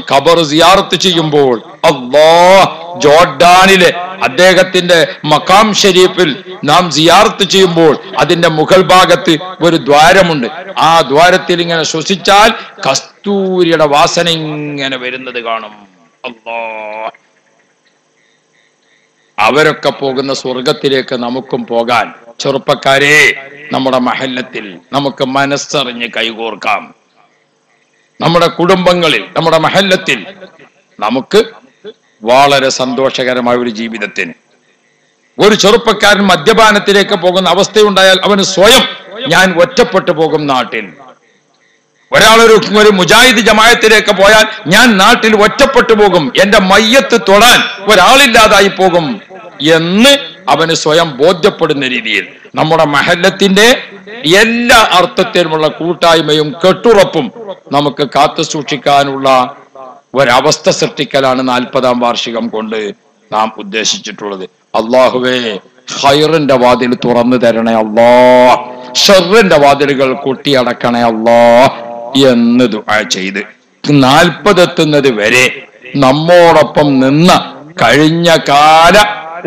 ഖബർ സിയാറത്ത് ചെയ്യുമ്പോൾ അല്ലാഹ് ജോർഡാനിലെ അദ്ദേഹത്തിന്റെ മഖാം ഷരീഫിൽ നാം സിയാറത്ത് ചെയ്യുമ്പോൾ അതിന്റെ മുകൾ ഭാഗത്ത് ഒരു ദ്വാരമുണ്ട്. ആ ദ്വാരത്തിൽ ഇങ്ങനെ ശ്വസിച്ചാൽ കസ്തൂരിയുടെ വാസന ഇങ്ങനെ വരുന്നത് കാണും. അല്ലാഹ്, അവരൊക്കെ പോകുന്ന സ്വർഗത്തിലേക്ക് നമുക്കും പോകാൻ ചെറുപ്പക്കാരെ നമ്മുടെ മഹല്ലത്തിൽ നമുക്ക് മനസ്സറിഞ്ഞ് കൈകോർക്കാം. നമ്മുടെ കുടുംബങ്ങളിൽ, നമ്മുടെ മഹല്ലത്തിൽ നമുക്ക് വളരെ സന്തോഷകരമായ ഒരു ജീവിതത്തിന്. ഒരു ചെറുപ്പക്കാരൻ മദ്യപാനത്തിലേക്ക് പോകുന്ന അവസ്ഥയുണ്ടായാൽ അവന് സ്വയം ഞാൻ ഒറ്റപ്പെട്ടു പോകും നാട്ടിൽ. ഒരാളൊരു ഒരു മുജാഹിദ് ജമാഅത്തിലേക്ക് പോയാൽ ഞാൻ നാട്ടിൽ ഒറ്റപ്പെട്ടു പോകും, എൻ്റെ മയ്യത്ത് തൊടാൻ ഒരാളില്ലാതായി പോകും എന്ന് അവന് സ്വയം ബോധ്യപ്പെടുന്ന രീതിയിൽ നമ്മുടെ മഹല്ലത്തിന്റെ എല്ലാ അർത്ഥത്തിലുമുള്ള കൂട്ടായ്മയും കെട്ടുറപ്പും നമുക്ക് കാത്തു സൂക്ഷിക്കാനുള്ള ഒരവസ്ഥ സൃഷ്ടിക്കലാണ് നാൽപ്പതാം വാർഷികം കൊണ്ട് നാം ഉദ്ദേശിച്ചിട്ടുള്ളത്. അല്ലാഹുവേ, ഖൈറിന്റെ വാതിൽ തുറന്നു തരണേ അല്ലാ, ഷർറിന്റെ വാതിലുകൾ കൊട്ടിയടക്കണേ അല്ലാ എന്ന് ദുആ ചെയ്ത് നാൽപ്പതെത്തുന്നത് വരെ നമ്മോടൊപ്പം നിന്ന കഴിഞ്ഞ കാല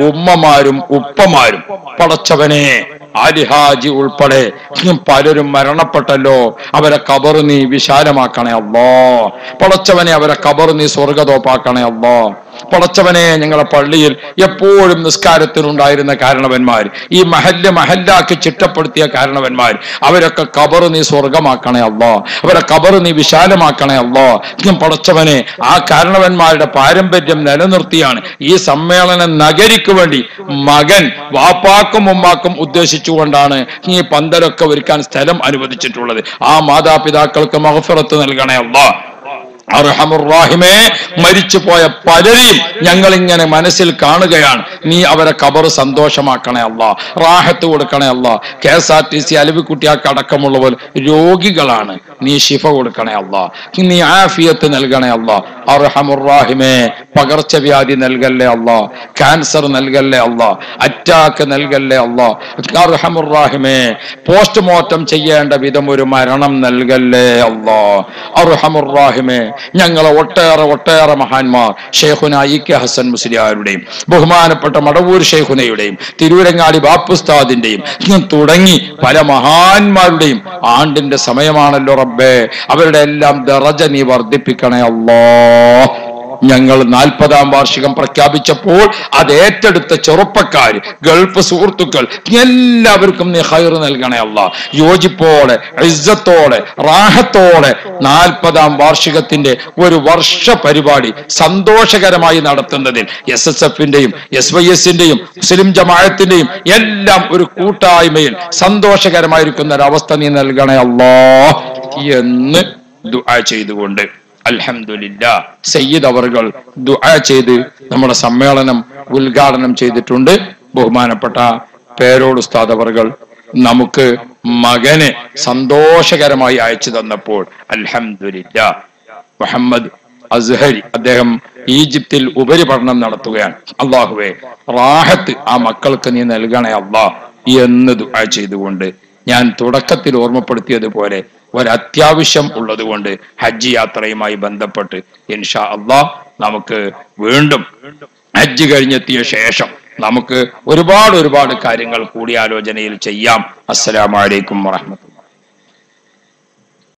ഉമ്മമാരും ഉപ്പമാരും പടച്ചവനെ ആലിഹാജി ഉൾപ്പെടെ പലരും മരണപ്പെട്ടല്ലോ, അവരെ ഖബർ നീ വിശാലമാക്കണേ അല്ലാ, പടച്ചവനെ അവരെ ഖബർ നീ സ്വർഗതോപ്പാക്കണേ അല്ലാ, പടച്ചവനെ ഞങ്ങളുടെ പള്ളിയിൽ എപ്പോഴും നിസ്കാരത്തിനുണ്ടായിരുന്ന കാരണവന്മാർ, ഈ മഹല്ല് മഹല്ലാക്കി ചിട്ടപ്പെടുത്തിയ കാരണവന്മാർ, അവരൊക്കെ ഖബർ നീ സ്വർഗമാക്കണേ അല്ലാ, അവരെ ഖബർ നീ വിശാലമാക്കണേ അല്ലാ. പടച്ചവനെ, ആ കാരണവന്മാരുടെ പാരമ്പര്യം നിലനിർത്തിയാണ് ഈ സമ്മേളന നഗരിക്ക് വേണ്ടി മകൻ വാപ്പാക്കും ഉമ്മാക്കും ഉദ്ദേശിച്ചുകൊണ്ടാണ് ഈ പന്തലൊക്കെ ഒരുക്കാൻ സ്ഥലം അനുവദിച്ചിട്ടുള്ളത്. ആ മാതാപിതാക്കൾക്ക് മഗ്ഫിറത്ത് നൽകണേ അല്ലാ. അർഹമുർറാഹിമേ, മരിച്ചുപോയ പലരെയും ഞങ്ങൾ ഇങ്ങനെ മനസ്സിൽ കാണുകയാണ്, നീ അവരെ ഖബർ സന്തോഷമാക്കണേ അല്ലാ, റാഹത്ത് കൊടുക്കണേ അല്ലാ. K S R T C അലവിക്കുട്ടിയാക്ക് അടക്കമുള്ളവർ രോഗികളാണ്, നീ ശിഫ കൊടുക്കണേ അല്ലാ, നീ ആഫിയത്ത് നൽകണേ അല്ലാ. അർഹമുർറാഹിമേ, പകർച്ചവ്യാധി നൽകല്ലേ അല്ലാ, ക്യാൻസർ നൽകല്ലേ അല്ലാ, അറ്റാക്ക് നൽകല്ലേ അല്ലാ. അർഹമുർറാഹിമേ, പോസ്റ്റ്മോർട്ടം ചെയ്യേണ്ട വിധം ഒരു മരണം നൽകല്ലേ അല്ലാ. അർഹമുർറാഹിമേ, ഞങ്ങളെ ഒട്ടേറെ ഒട്ടേറെ മഹാന്മാർ, ഷെയ്ഖുന ഇ കെ ഹസൻ മുസ്ലിയാരുടെയും ബഹുമാനപ്പെട്ട മടവൂർ ഷെയ്ഖുനയുടെയും തിരൂരങ്ങാടി ബാപ്പുസ്താദിന്റെയും തുടങ്ങി പല മഹാന്മാരുടെയും ആണ്ടിന്റെ സമയമാണല്ലോ റബ്ബേ, അവരുടെ എല്ലാം ദറജ നീ വർദ്ധിപ്പിക്കണേ അല്ലാ. ഞങ്ങൾ നാൽപ്പതാം വാർഷികം പ്രഖ്യാപിച്ചപ്പോൾ അത് ഏറ്റെടുത്ത ചെറുപ്പക്കാർ, ഗൾഫ് സുഹൃത്തുക്കൾ എല്ലാവർക്കും നീ ഖൈർ നൽകണേ അല്ലാ. യോജിപ്പോടെ, ഇസ്സത്തോടെ, റാഹത്തോടെ നാൽപ്പതാം വാർഷികത്തിന്റെ ഒരു വർഷ പരിപാടി സന്തോഷകരമായി നടത്തുന്നതിൽ എസ് എസ് എഫിന്റെയും എസ് വൈ എസിന്റെയും മുസ്ലിം ജമാഅത്തിന്റെയും എല്ലാം ഒരു കൂട്ടായ്മയിൽ സന്തോഷകരമായിരിക്കുന്ന ഒരവസ്ഥ നീ നൽകണേ അല്ലാ എന്ന് ദുആ ചെയ്തുകൊണ്ട് അൽഹംദുലില്ലാ സയ്യിദ് അവർകൾ ദുആ ചെയ്ത് നമ്മുടെ സമ്മേളനം ഉദ്ഘാടനം ചെയ്തിട്ടുണ്ട്. ബഹുമാനപ്പെട്ട പേരോട് ഉസ്താദ് അവർകൾ നമുക്ക് മകനെ സന്തോഷകരമായി അയച്ചു തന്നപ്പോൾ അൽഹംദുലില്ലാ മുഹമ്മദ് അസ്ഹരി അദ്ദേഹം ഈജിപ്തിൽ ഉപരിപഠനം നടത്തുകയാണ്. അല്ലാഹുവേ, റാഹത്ത് ആ മക്കൾക്ക് നീ നൽകണേ അല്ലാ എന്ന് ദുആ ചെയ്തുകൊണ്ട് ഞാൻ തുടക്കത്തിൽ ഓർമ്മപ്പെടുത്തിയതുപോലെ ഒരത്യാവശ്യം ഉള്ളതുകൊണ്ട് ഹജ്ജ് യാത്രയുമായി ബന്ധപ്പെട്ട് ഇൻഷാ അല്ലാഹ് നമുക്ക് വീണ്ടും ഹജ്ജ് കഴിഞ്ഞെത്തിയ ശേഷം നമുക്ക് ഒരുപാട് ഒരുപാട് കാര്യങ്ങൾ കൂടിയാലോചനയിൽ ചെയ്യാം. അസ്സലാമു അലൈക്കും വറഹ്മത്തുള്ളാഹി.